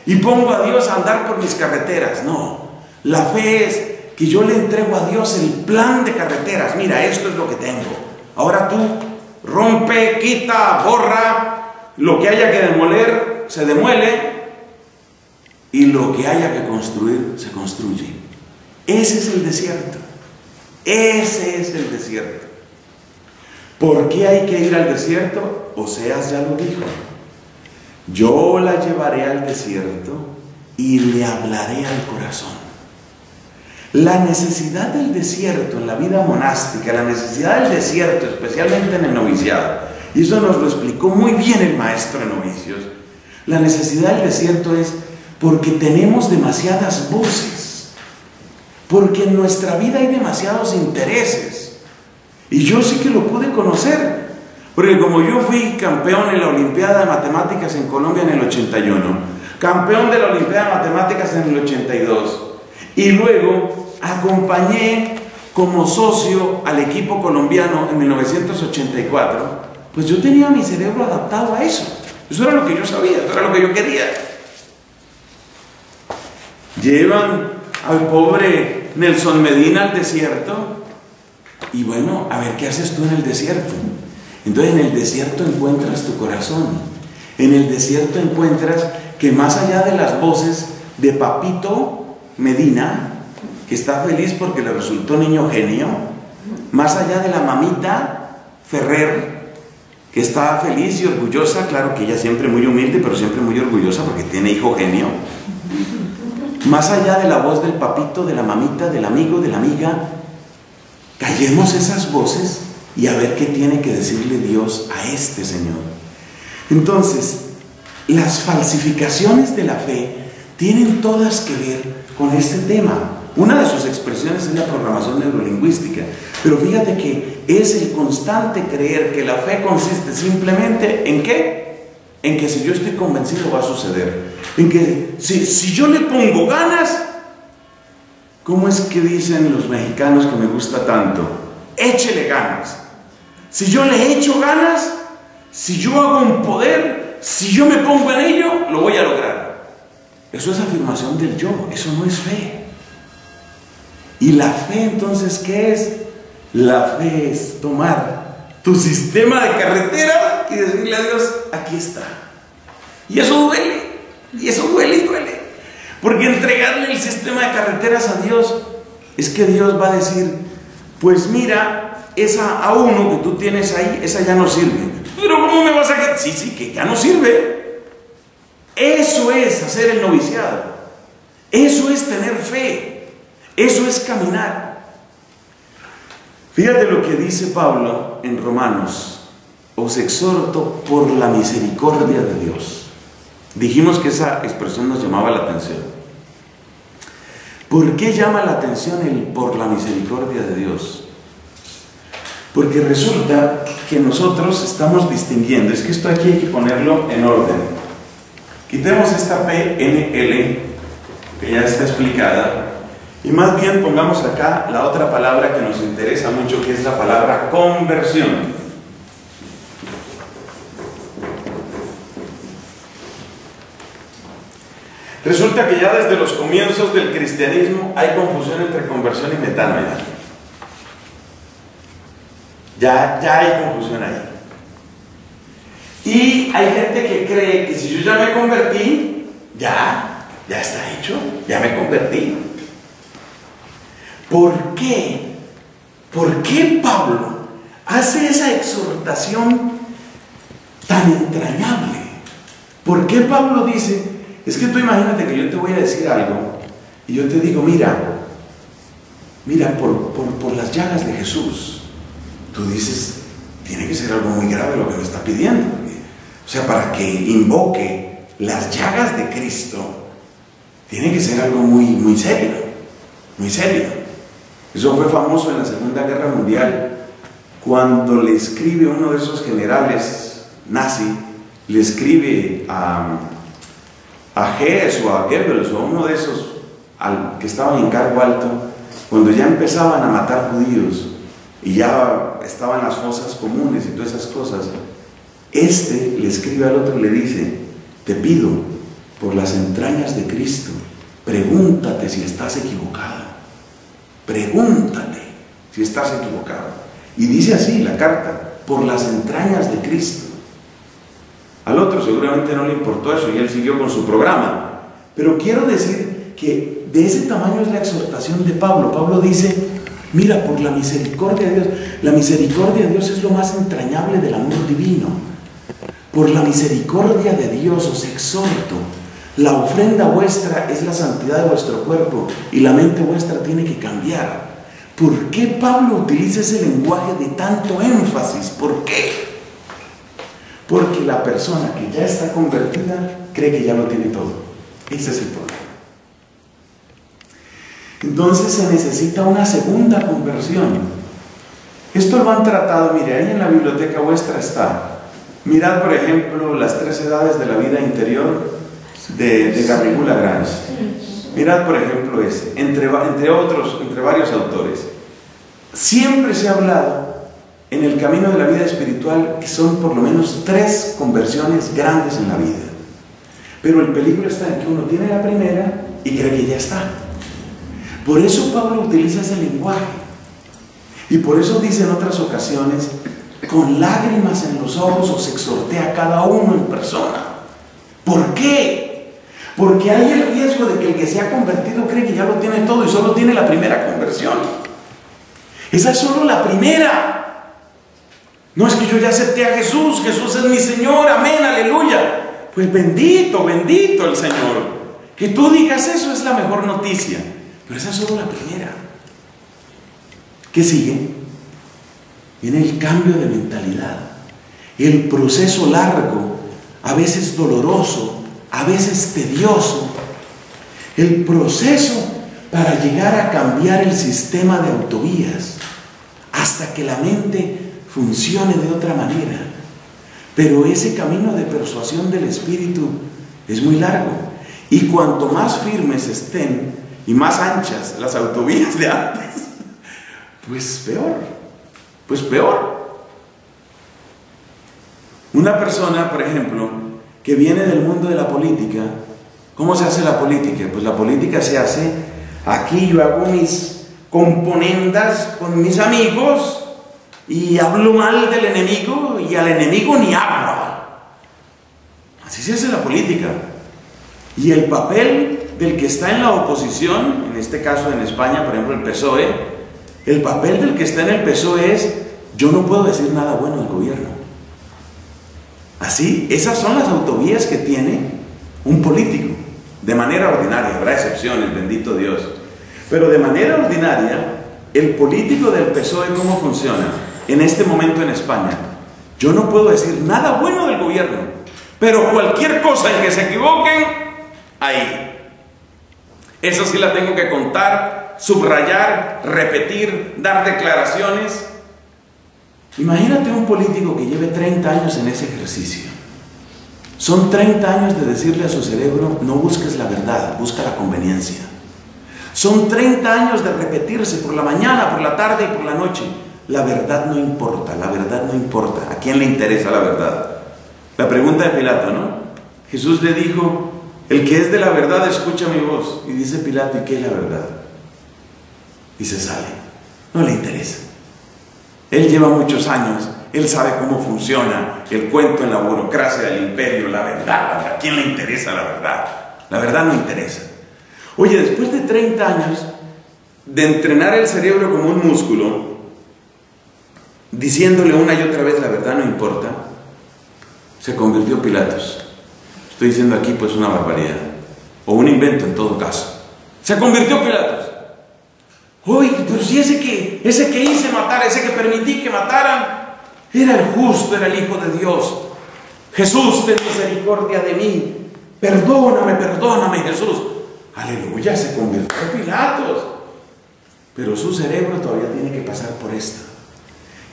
y pongo a Dios a andar por mis carreteras. No, la fe es que yo le entrego a Dios el plan de carreteras. Mira, esto es lo que tengo. Ahora tú rompe, quita, borra. Lo que haya que demoler, se demuele. Y lo que haya que construir, se construye. Ese es el desierto. Ese es el desierto. ¿Por qué hay que ir al desierto? Oseas ya lo dijo. Yo la llevaré al desierto y le hablaré al corazón. La necesidad del desierto en la vida monástica, la necesidad del desierto, especialmente en el noviciado, y eso nos lo explicó muy bien el maestro de novicios. La necesidad del desierto es porque tenemos demasiadas voces, porque en nuestra vida hay demasiados intereses. Y yo sí que lo pude conocer, porque como yo fui campeón en la Olimpiada de Matemáticas en Colombia en el 81, campeón de la Olimpiada de Matemáticas en el 82, y luego acompañé como socio al equipo colombiano en 1984, pues yo tenía mi cerebro adaptado a eso. Eso era lo que yo sabía, eso era lo que yo quería. Llevan al pobre Nelson Medina al desierto y bueno, a ver qué haces tú en el desierto. Entonces en el desierto encuentras tu corazón. En el desierto encuentras que más allá de las voces de Papito Medina, que está feliz porque le resultó niño genio, más allá de la mamita Ferrer, que está feliz y orgullosa, claro que ella siempre muy humilde, pero siempre muy orgullosa porque tiene hijo genio. Más allá de la voz del papito, de la mamita, del amigo, de la amiga, callemos esas voces y a ver qué tiene que decirle Dios a este señor. Entonces, las falsificaciones de la fe tienen todas que ver con este tema. Una de sus expresiones es la programación neurolingüística, pero fíjate que es el constante creer que la fe consiste simplemente en ¿qué? En que si yo estoy convencido va a suceder, en que si yo le pongo ganas. ¿Cómo es que dicen los mexicanos que me gusta tanto? Échele ganas. Si yo le echo ganas, si yo hago un poder, si yo me pongo en ello, lo voy a lograr. Eso es afirmación del yo, eso no es fe. ¿Y la fe entonces qué es? La fe es tomar tu sistema de carretera y decirle a Dios, aquí está. Y eso duele, y duele. Porque entregarle el sistema de carreteras a Dios es que Dios va a decir, pues mira, esa A1 que tú tienes ahí, esa ya no sirve. Pero ¿cómo me vas a...? Sí, sí, que ya no sirve. Eso es hacer el noviciado. Eso es tener fe. Eso es caminar. Fíjate lo que dice Pablo en Romanos. Os exhorto por la misericordia de Dios. Dijimos que esa expresión nos llamaba la atención. ¿Por qué llama la atención el por la misericordia de Dios? Porque resulta que nosotros estamos distinguiendo. Es que esto aquí hay que ponerlo en orden. Quitemos esta PNL, que ya está explicada, y más bien pongamos acá la otra palabra que nos interesa mucho, que es la palabra conversión. Resulta que ya desde los comienzos del cristianismo hay confusión entre conversión y metanoia. Ya hay confusión ahí. Y hay gente que cree que si yo ya me convertí, ya está hecho, ya me convertí. ¿Por qué? ¿Por qué Pablo hace esa exhortación tan entrañable? ¿Por qué Pablo dice... Es que tú imagínate que yo te voy a decir algo y yo te digo, mira, por las llagas de Jesús, tú dices, tiene que ser algo muy grave lo que me está pidiendo. O sea, para que invoque las llagas de Cristo, tiene que ser algo muy, muy serio, muy serio. Eso fue famoso en la Segunda Guerra Mundial, cuando le escribe uno de esos generales nazi, le escribe a Hess o a Goebbels o a uno de esos que estaban en cargo alto, cuando ya empezaban a matar judíos y ya estaban las fosas comunes y todas esas cosas, este le escribe al otro y le dice, te pido por las entrañas de Cristo, pregúntate si estás equivocado, pregúntate si estás equivocado. Y dice así la carta, por las entrañas de Cristo. Al otro seguramente no le importó eso y él siguió con su programa. Pero quiero decir que de ese tamaño es la exhortación de Pablo. Pablo dice, mira, por la misericordia de Dios. La misericordia de Dios es lo más entrañable del amor divino. Por la misericordia de Dios os exhorto. La ofrenda vuestra es la santidad de vuestro cuerpo y la mente vuestra tiene que cambiar. ¿Por qué Pablo utiliza ese lenguaje de tanto énfasis? ¿Por qué? Porque la persona que ya está convertida cree que ya lo tiene todo. Ese es el problema. Entonces se necesita una segunda conversión. Esto lo han tratado, mire, ahí en la biblioteca vuestra está. Mirad, por ejemplo, las 3 edades de la vida interior de Gabriela Granz. Mirad, por ejemplo, ese, entre varios autores. Siempre se ha hablado en el camino de la vida espiritual que son por lo menos 3 conversiones grandes en la vida, pero el peligro está en que uno tiene la primera y cree que ya está. Por eso Pablo utiliza ese lenguaje y por eso dice en otras ocasiones, con lágrimas en los ojos os exhorté a cada uno en persona. ¿Por qué? Porque hay el riesgo de que el que se ha convertido cree que ya lo tiene todo y solo tiene la primera conversión. Esa es solo la primera. No, es que yo ya acepté a Jesús, Jesús es mi Señor, amén, aleluya. Pues bendito, bendito el Señor. Que tú digas eso es la mejor noticia. Pero esa es solo la primera. ¿Qué sigue? Viene el cambio de mentalidad. El proceso largo, a veces doloroso, a veces tedioso. El proceso para llegar a cambiar el sistema de autovías. Hasta que la mente funcione de otra manera. Pero ese camino de persuasión del espíritu es muy largo, y cuanto más firmes estén y más anchas las autovías de antes, pues peor. Una persona, por ejemplo, que viene del mundo de la política, ¿cómo se hace la política? Pues la política se hace aquí, yo hago mis componendas con mis amigos y hablo mal del enemigo y al enemigo ni hablo. Así se hace la política. Y el papel del que está en la oposición, en este caso en España, por ejemplo, el PSOE, el papel del que está en el PSOE es: yo no puedo decir nada bueno al gobierno. Así, esas son las autovías que tiene un político, de manera ordinaria. Habrá excepciones, bendito Dios, pero de manera ordinaria, el político del PSOE, ¿cómo funciona? En este momento en España, yo no puedo decir nada bueno del gobierno, pero cualquier cosa en que se equivoquen, ahí. Eso sí la tengo que contar, subrayar, repetir, dar declaraciones. Imagínate un político que lleve 30 años en ese ejercicio. Son 30 años de decirle a su cerebro: no busques la verdad, busca la conveniencia. Son 30 años de repetirse por la mañana, por la tarde y por la noche: la verdad no importa, la verdad no importa. ¿A quién le interesa la verdad? La pregunta de Pilato, ¿no? Jesús le dijo: el que es de la verdad escucha mi voz. Y dice Pilato: ¿y qué es la verdad? Y se sale, no le interesa. Él lleva muchos años, él sabe cómo funciona el cuento en la burocracia del imperio. La verdad, ¿a quién le interesa la verdad? La verdad no interesa. Oye, después de 30 años de entrenar el cerebro como un músculo, diciéndole una y otra vez la verdad no importa, se convirtió Pilatos. Estoy diciendo aquí pues una barbaridad, o un invento en todo caso. Se convirtió Pilatos. Uy, pero si ese que hice matar, ese que permití que mataran, era el justo, era el Hijo de Dios. Jesús, ten misericordia de mí. Perdóname, perdóname, Jesús. Aleluya, se convirtió Pilatos. Pero su cerebro todavía tiene que pasar por esto.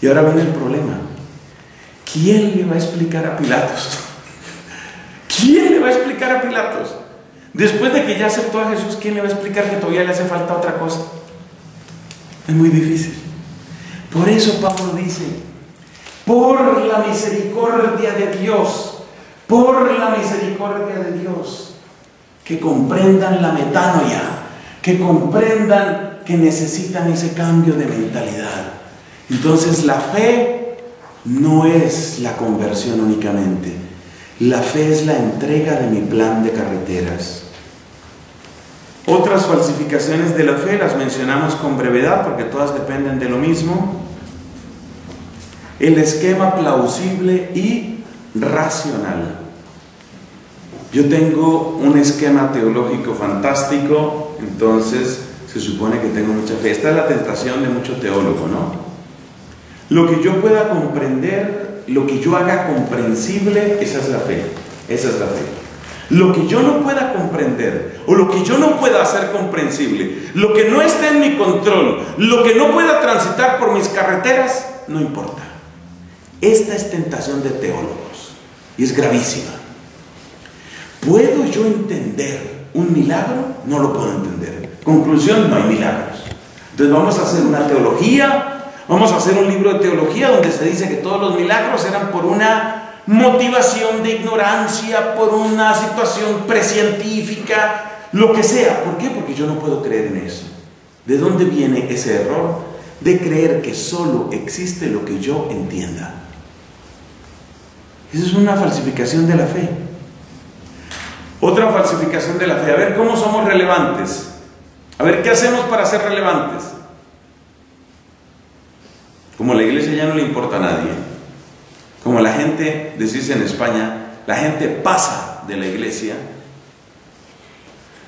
Y ahora viene el problema. ¿Quién le va a explicar a Pilatos? ¿Quién le va a explicar a Pilatos? Después de que ya aceptó a Jesús, ¿quién le va a explicar que todavía le hace falta otra cosa? Es muy difícil. Por eso Pablo dice: por la misericordia de Dios, por la misericordia de Dios, que comprendan la metanoia, que comprendan que necesitan ese cambio de mentalidad. Entonces la fe no es la conversión únicamente. La fe es la entrega de mi plan de carreteras. Otras falsificaciones de la fe las mencionamos con brevedad porque todas dependen de lo mismo. El esquema plausible y racional. Yo tengo un esquema teológico fantástico, entonces se supone que tengo mucha fe. Esta es la tentación de mucho teólogo, ¿no? Lo que yo pueda comprender, lo que yo haga comprensible, esa es la fe. Esa es la fe. Lo que yo no pueda comprender o lo que yo no pueda hacer comprensible, lo que no esté en mi control, lo que no pueda transitar por mis carreteras, no importa. Esta es tentación de teólogos y es gravísima. ¿Puedo yo entender un milagro? No lo puedo entender. Conclusión: no hay milagros. Entonces vamos a hacer una teología, vamos a hacer un libro de teología donde se dice que todos los milagros eran por una motivación de ignorancia, por una situación precientífica, lo que sea. ¿Por qué? Porque yo no puedo creer en eso. ¿De dónde viene ese error? De creer que solo existe lo que yo entienda. Esa es una falsificación de la fe. Otra falsificación de la fe. A ver, ¿cómo somos relevantes? A ver, ¿qué hacemos para ser relevantes? Como la iglesia ya no le importa a nadie, como la gente, decís en España, la gente pasa de la iglesia,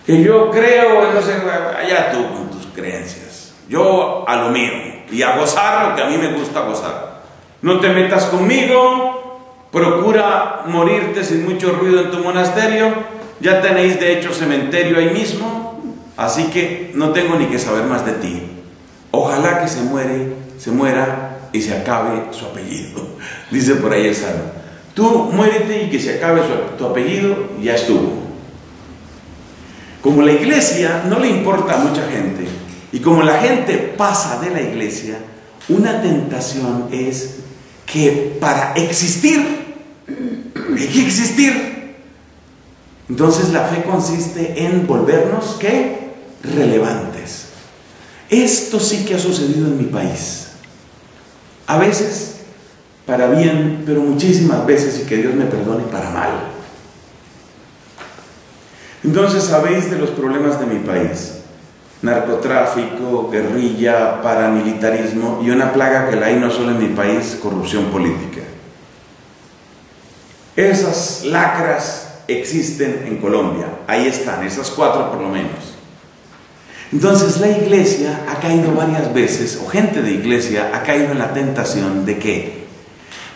que yo creo, no sé, allá tú con tus creencias, yo a lo mío, y a gozar lo que a mí me gusta gozar. No te metas conmigo, procura morirte sin mucho ruido en tu monasterio, ya tenéis de hecho cementerio ahí mismo, así que no tengo ni que saber más de ti. Ojalá que se muera y se acabe su apellido, dice por ahí el salmo. Tú muérete y que se acabe tu apellido, ya estuvo. Como la iglesia no le importa a mucha gente, y como la gente pasa de la iglesia, una tentación es que para existir hay que existir. Entonces la fe consiste en volvernos, ¿qué? Relevantes. Esto sí que ha sucedido en mi país. A veces para bien, pero muchísimas veces, y que Dios me perdone, para mal. Entonces sabéis de los problemas de mi país: narcotráfico, guerrilla, paramilitarismo y una plaga que la hay no solo en mi país, corrupción política. Esas lacras existen en Colombia, ahí están, esas cuatro por lo menos. Entonces la iglesia ha caído varias veces, o gente de iglesia ha caído en la tentación de que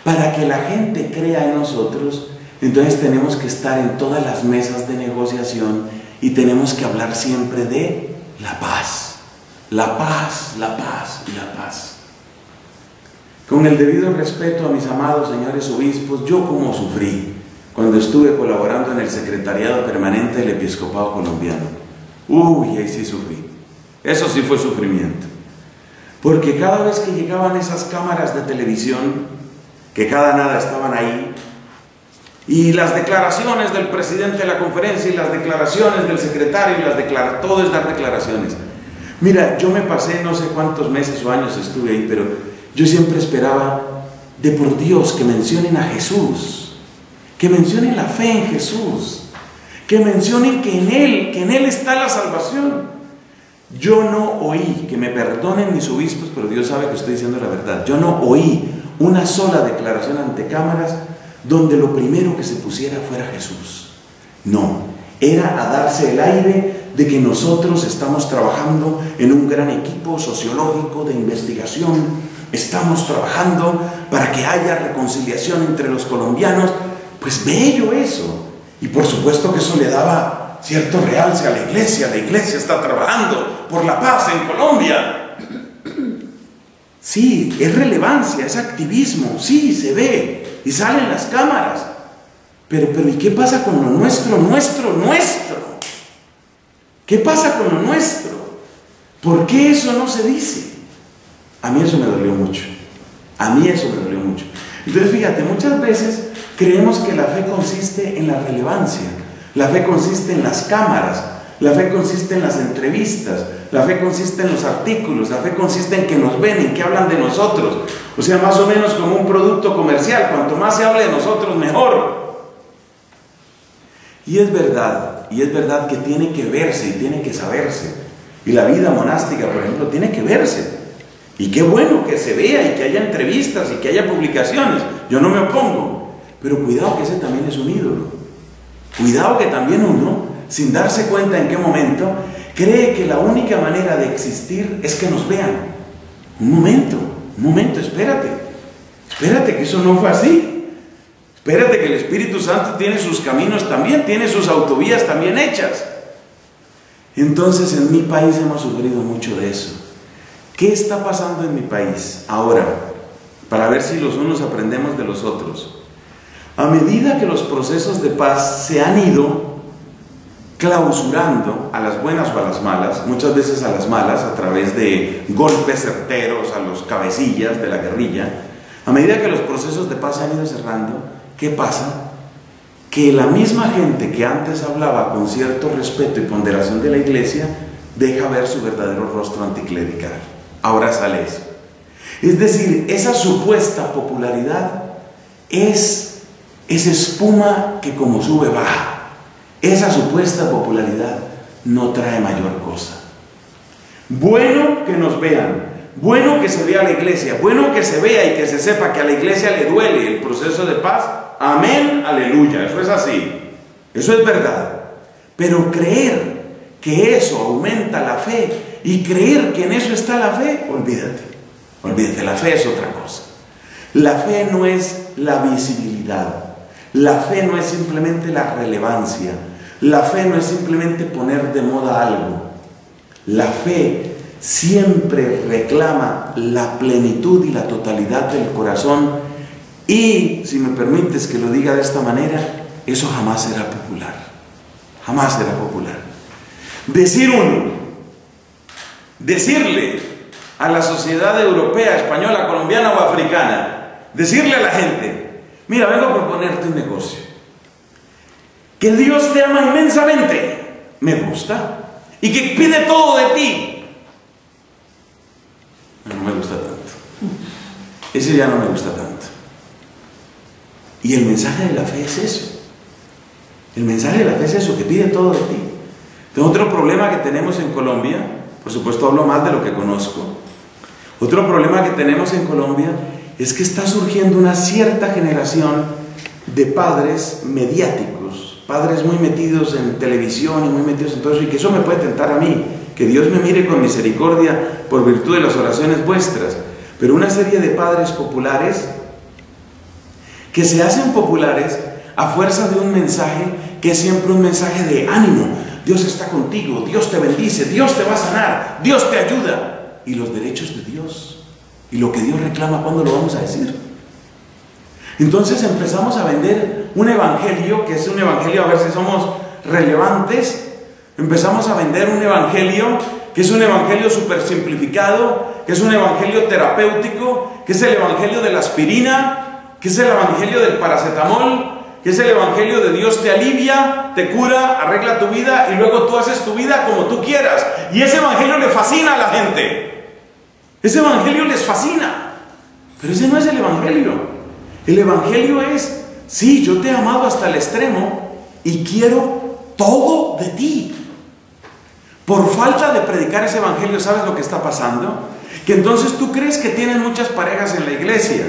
para que la gente crea en nosotros, entonces tenemos que estar en todas las mesas de negociación y tenemos que hablar siempre de la paz, la paz, la paz y la paz. Con el debido respeto a mis amados señores obispos, yo como sufrí cuando estuve colaborando en el secretariado permanente del episcopado colombiano. Uy, ahí sí sufrí. Eso sí fue sufrimiento. Porque cada vez que llegaban esas cámaras de televisión, que cada nada estaban ahí, y las declaraciones del presidente de la conferencia, y las declaraciones del secretario, y todo es dar declaraciones. Mira, yo me pasé no sé cuántos meses o años estuve ahí, pero yo siempre esperaba, de por Dios, que mencionen a Jesús, que mencionen la fe en Jesús, que mencionen que en Él está la salvación. Yo no oí, que me perdonen mis obispos, pero Dios sabe que estoy diciendo la verdad, yo no oí una sola declaración ante cámaras donde lo primero que se pusiera fuera Jesús. No, era a darse el aire de que nosotros estamos trabajando en un gran equipo sociológico de investigación, estamos trabajando para que haya reconciliación entre los colombianos. Pues bello eso, y por supuesto que eso le daba cierto realce a la iglesia está trabajando por la paz en Colombia. Sí, es relevancia, es activismo, sí, se ve, y salen las cámaras, pero ¿y qué pasa con lo nuestro, nuestro? ¿Qué pasa con lo nuestro? ¿Por qué eso no se dice? A mí eso me dolió mucho, Entonces fíjate, muchas veces creemos que la fe consiste en la relevancia, la fe consiste en las cámaras, la fe consiste en las entrevistas, la fe consiste en los artículos, la fe consiste en que nos ven, en que hablan de nosotros. O sea, más o menos como un producto comercial, cuanto más se hable de nosotros, mejor. Y es verdad que tiene que verse y tiene que saberse. Y la vida monástica, por ejemplo, tiene que verse. Y qué bueno que se vea y que haya entrevistas y que haya publicaciones. Yo no me opongo, pero cuidado que ese también es un ídolo. Cuidado que también uno, sin darse cuenta en qué momento, cree que la única manera de existir es que nos vean. Un momento, espérate que eso no fue así. Espérate que el Espíritu Santo tiene sus caminos también, tiene sus autovías también hechas. Entonces en mi país hemos sufrido mucho de eso. ¿Qué está pasando en mi país ahora? Para ver si los unos aprendemos de los otros. A medida que los procesos de paz se han ido clausurando a las buenas o a las malas, muchas veces a las malas, a través de golpes certeros a los cabecillas de la guerrilla, a medida que los procesos de paz se han ido cerrando, ¿qué pasa? Que la misma gente que antes hablaba con cierto respeto y ponderación de la iglesia, deja ver su verdadero rostro anticlerical. Ahora sale eso. Es decir, esa supuesta popularidad es esa espuma que como sube baja. Esa supuesta popularidad no trae mayor cosa. Bueno que nos vean, bueno que se vea la iglesia, bueno que se vea y que se sepa que a la iglesia le duele el proceso de paz. Amén, aleluya, eso es así, eso es verdad. Pero creer que eso aumenta la fe y creer que en eso está la fe, olvídate, la fe es otra cosa. La fe no es la visibilidad. La fe no es simplemente la relevancia, la fe no es simplemente poner de moda algo. La fe siempre reclama la plenitud y la totalidad del corazón y, si me permites que lo diga de esta manera, eso jamás será popular, jamás será popular. Decirle a la sociedad europea, española, colombiana o africana, decirle a la gente: mira, vengo a proponerte un negocio. Que Dios te ama inmensamente, me gusta, y que pide todo de ti, no me gusta tanto. Ese ya no me gusta tanto. Y el mensaje de la fe es eso. El mensaje de la fe es eso, que pide todo de ti. Entonces, otro problema que tenemos en Colombia, por supuesto hablo más de lo que conozco, otro problema que tenemos en Colombia es que está surgiendo una cierta generación de padres mediáticos, padres muy metidos en televisión y muy metidos en todo eso, y que eso me puede tentar a mí, que Dios me mire con misericordia por virtud de las oraciones vuestras, pero una serie de padres populares que se hacen populares a fuerza de un mensaje que es siempre un mensaje de ánimo. Dios está contigo, Dios te bendice, Dios te va a sanar, Dios te ayuda. Y los derechos de Dios, y lo que Dios reclama, ¿cuándo lo vamos a decir? Entonces empezamos a vender un evangelio, que es un evangelio, a ver si somos relevantes, empezamos a vender un evangelio que es un evangelio súper simplificado, que es un evangelio terapéutico, que es el evangelio de la aspirina, que es el evangelio del paracetamol, que es el evangelio de Dios te alivia, te cura, arregla tu vida y luego tú haces tu vida como tú quieras. Y ese evangelio le fascina a la gente, ese evangelio les fascina, pero ese no es el evangelio. El evangelio es, sí, yo te he amado hasta el extremo y quiero todo de ti. Por falta de predicar ese evangelio, ¿sabes lo que está pasando? Que entonces tú crees que tienen muchas parejas en la iglesia,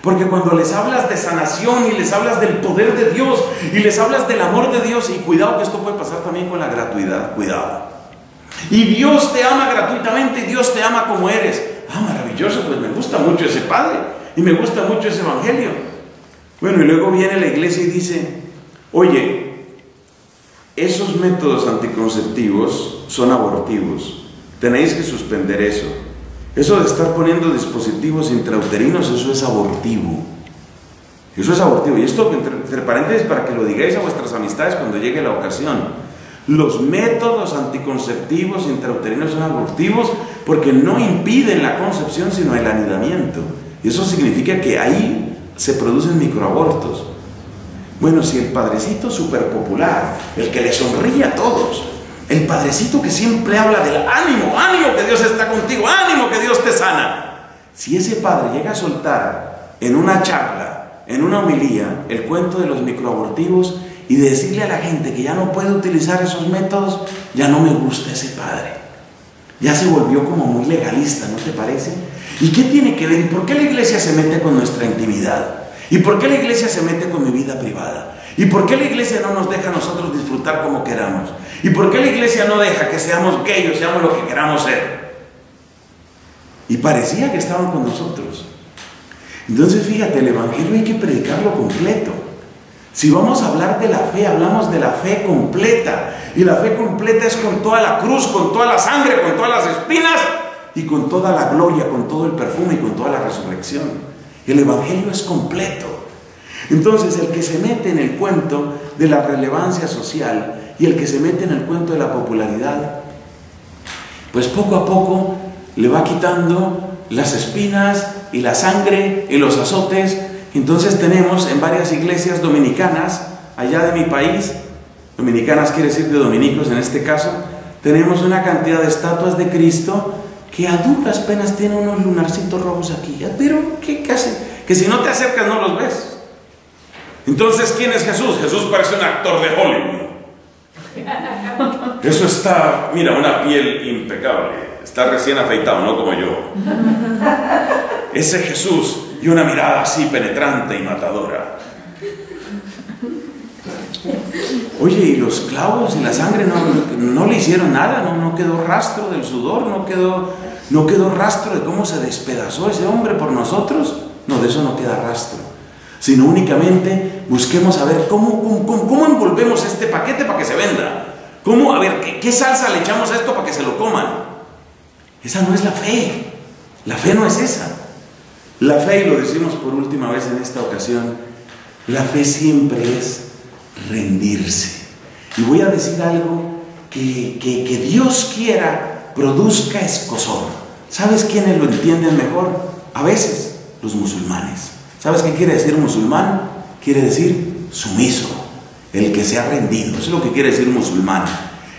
porque cuando les hablas de sanación y les hablas del poder de Dios y les hablas del amor de Dios, y cuidado que esto puede pasar también con la gratuidad, cuidado. Y Dios te ama gratuitamente, Dios te ama como eres. Ah, maravilloso, pues me gusta mucho ese padre y me gusta mucho ese evangelio. Bueno, y luego viene la iglesia y dice, oye, esos métodos anticonceptivos son abortivos, tenéis que suspender eso. Eso de estar poniendo dispositivos intrauterinos, eso es abortivo. Eso es abortivo. Y esto, entre paréntesis, para que lo digáis a vuestras amistades cuando llegue la ocasión. Los métodos anticonceptivos intrauterinos son abortivos porque no impiden la concepción, sino el anidamiento. Y eso significa que ahí se producen microabortos. Bueno, si el padrecito súper popular, el que le sonríe a todos, el padrecito que siempre habla del ánimo, ánimo que Dios está contigo, ánimo que Dios te sana. Si ese padre llega a soltar en una charla, en una homilía, el cuento de los microabortivos y decirle a la gente que ya no puede utilizar esos métodos, ya no me gusta ese padre. Ya se volvió como muy legalista, ¿no te parece? ¿Y qué tiene que ver? ¿Y por qué la iglesia se mete con nuestra intimidad? ¿Y por qué la iglesia se mete con mi vida privada? ¿Y por qué la iglesia no nos deja a nosotros disfrutar como queramos? ¿Y por qué la iglesia no deja que seamos gays o seamos lo que queramos ser? Y parecía que estaban con nosotros. Entonces, fíjate, el evangelio hay que predicarlo completo. Si vamos a hablar de la fe, hablamos de la fe completa. Y la fe completa es con toda la cruz, con toda la sangre, con todas las espinas y con toda la gloria, con todo el perfume y con toda la resurrección. El evangelio es completo. Entonces, el que se mete en el cuento de la relevancia social y el que se mete en el cuento de la popularidad, pues poco a poco le va quitando las espinas y la sangre y los azotes. Entonces tenemos en varias iglesias dominicanas, allá de mi país, dominicanas quiere decir de dominicos en este caso, tenemos una cantidad de estatuas de Cristo que a duras penas tiene unos lunarcitos rojos aquí, pero ¿qué casi? Que si no te acercas no los ves. Entonces, ¿quién es Jesús? Jesús parece un actor de Hollywood. Eso está, mira, una piel impecable, está recién afeitado, no como yo. Ese Jesús y una mirada así penetrante y matadora. Oye, y los clavos y la sangre no le hicieron nada, no quedó rastro del sudor, no quedó rastro de cómo se despedazó ese hombre por nosotros. No, de eso no queda rastro, sino únicamente busquemos a ver cómo envolvemos este paquete para que se venda, cómo, a ver, qué salsa le echamos a esto para que se lo coman. Esa no es la fe, la fe no es esa. La fe, y lo decimos por última vez en esta ocasión, la fe siempre es rendirse. Y voy a decir algo que Dios quiera produzca escozor. ¿Sabes quiénes lo entienden mejor? A veces los musulmanes. ¿Sabes qué quiere decir musulmán? Quiere decir sumiso, el que se ha rendido. Eso es lo que quiere decir musulmán,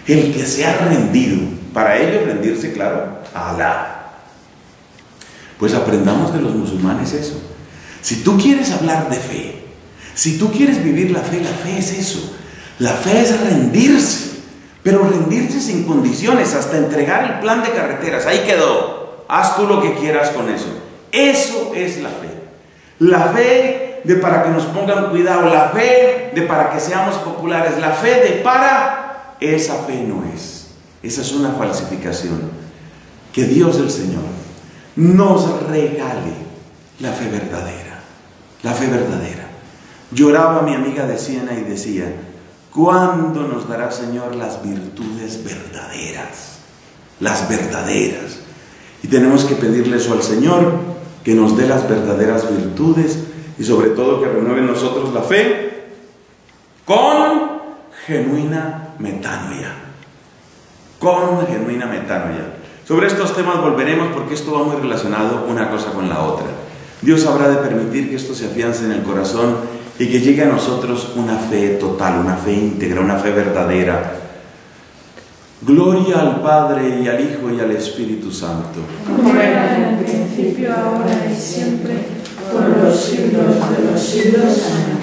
el que se ha rendido. Para ellos rendirse, claro, a Alá. Pues aprendamos de los musulmanes eso. Si tú quieres hablar de fe, si tú quieres vivir la fe es eso. La fe es rendirse, pero rendirse sin condiciones, hasta entregar el plan de carreteras. Ahí quedó, haz tú lo que quieras con eso. Eso es la fe. La fe de para que nos pongan cuidado, la fe de para que seamos populares, la fe de para, esa fe no es. Esa es una falsificación. Que Dios el Señor nos regale la fe verdadera, la fe verdadera. Lloraba mi amiga de Siena y decía: ¿cuándo nos dará, Señor, las virtudes verdaderas? Las verdaderas. Y tenemos que pedirle eso al Señor, que nos dé las verdaderas virtudes y sobre todo que renueve en nosotros la fe con genuina metanoia. Con genuina metanoia. Sobre estos temas volveremos porque esto va muy relacionado una cosa con la otra. Dios habrá de permitir que esto se afiance en el corazón y que llegue a nosotros una fe total, una fe íntegra, una fe verdadera. Gloria al Padre, y al Hijo, y al Espíritu Santo. Como era en el principio, ahora y siempre, por los siglos de los siglos. Amén.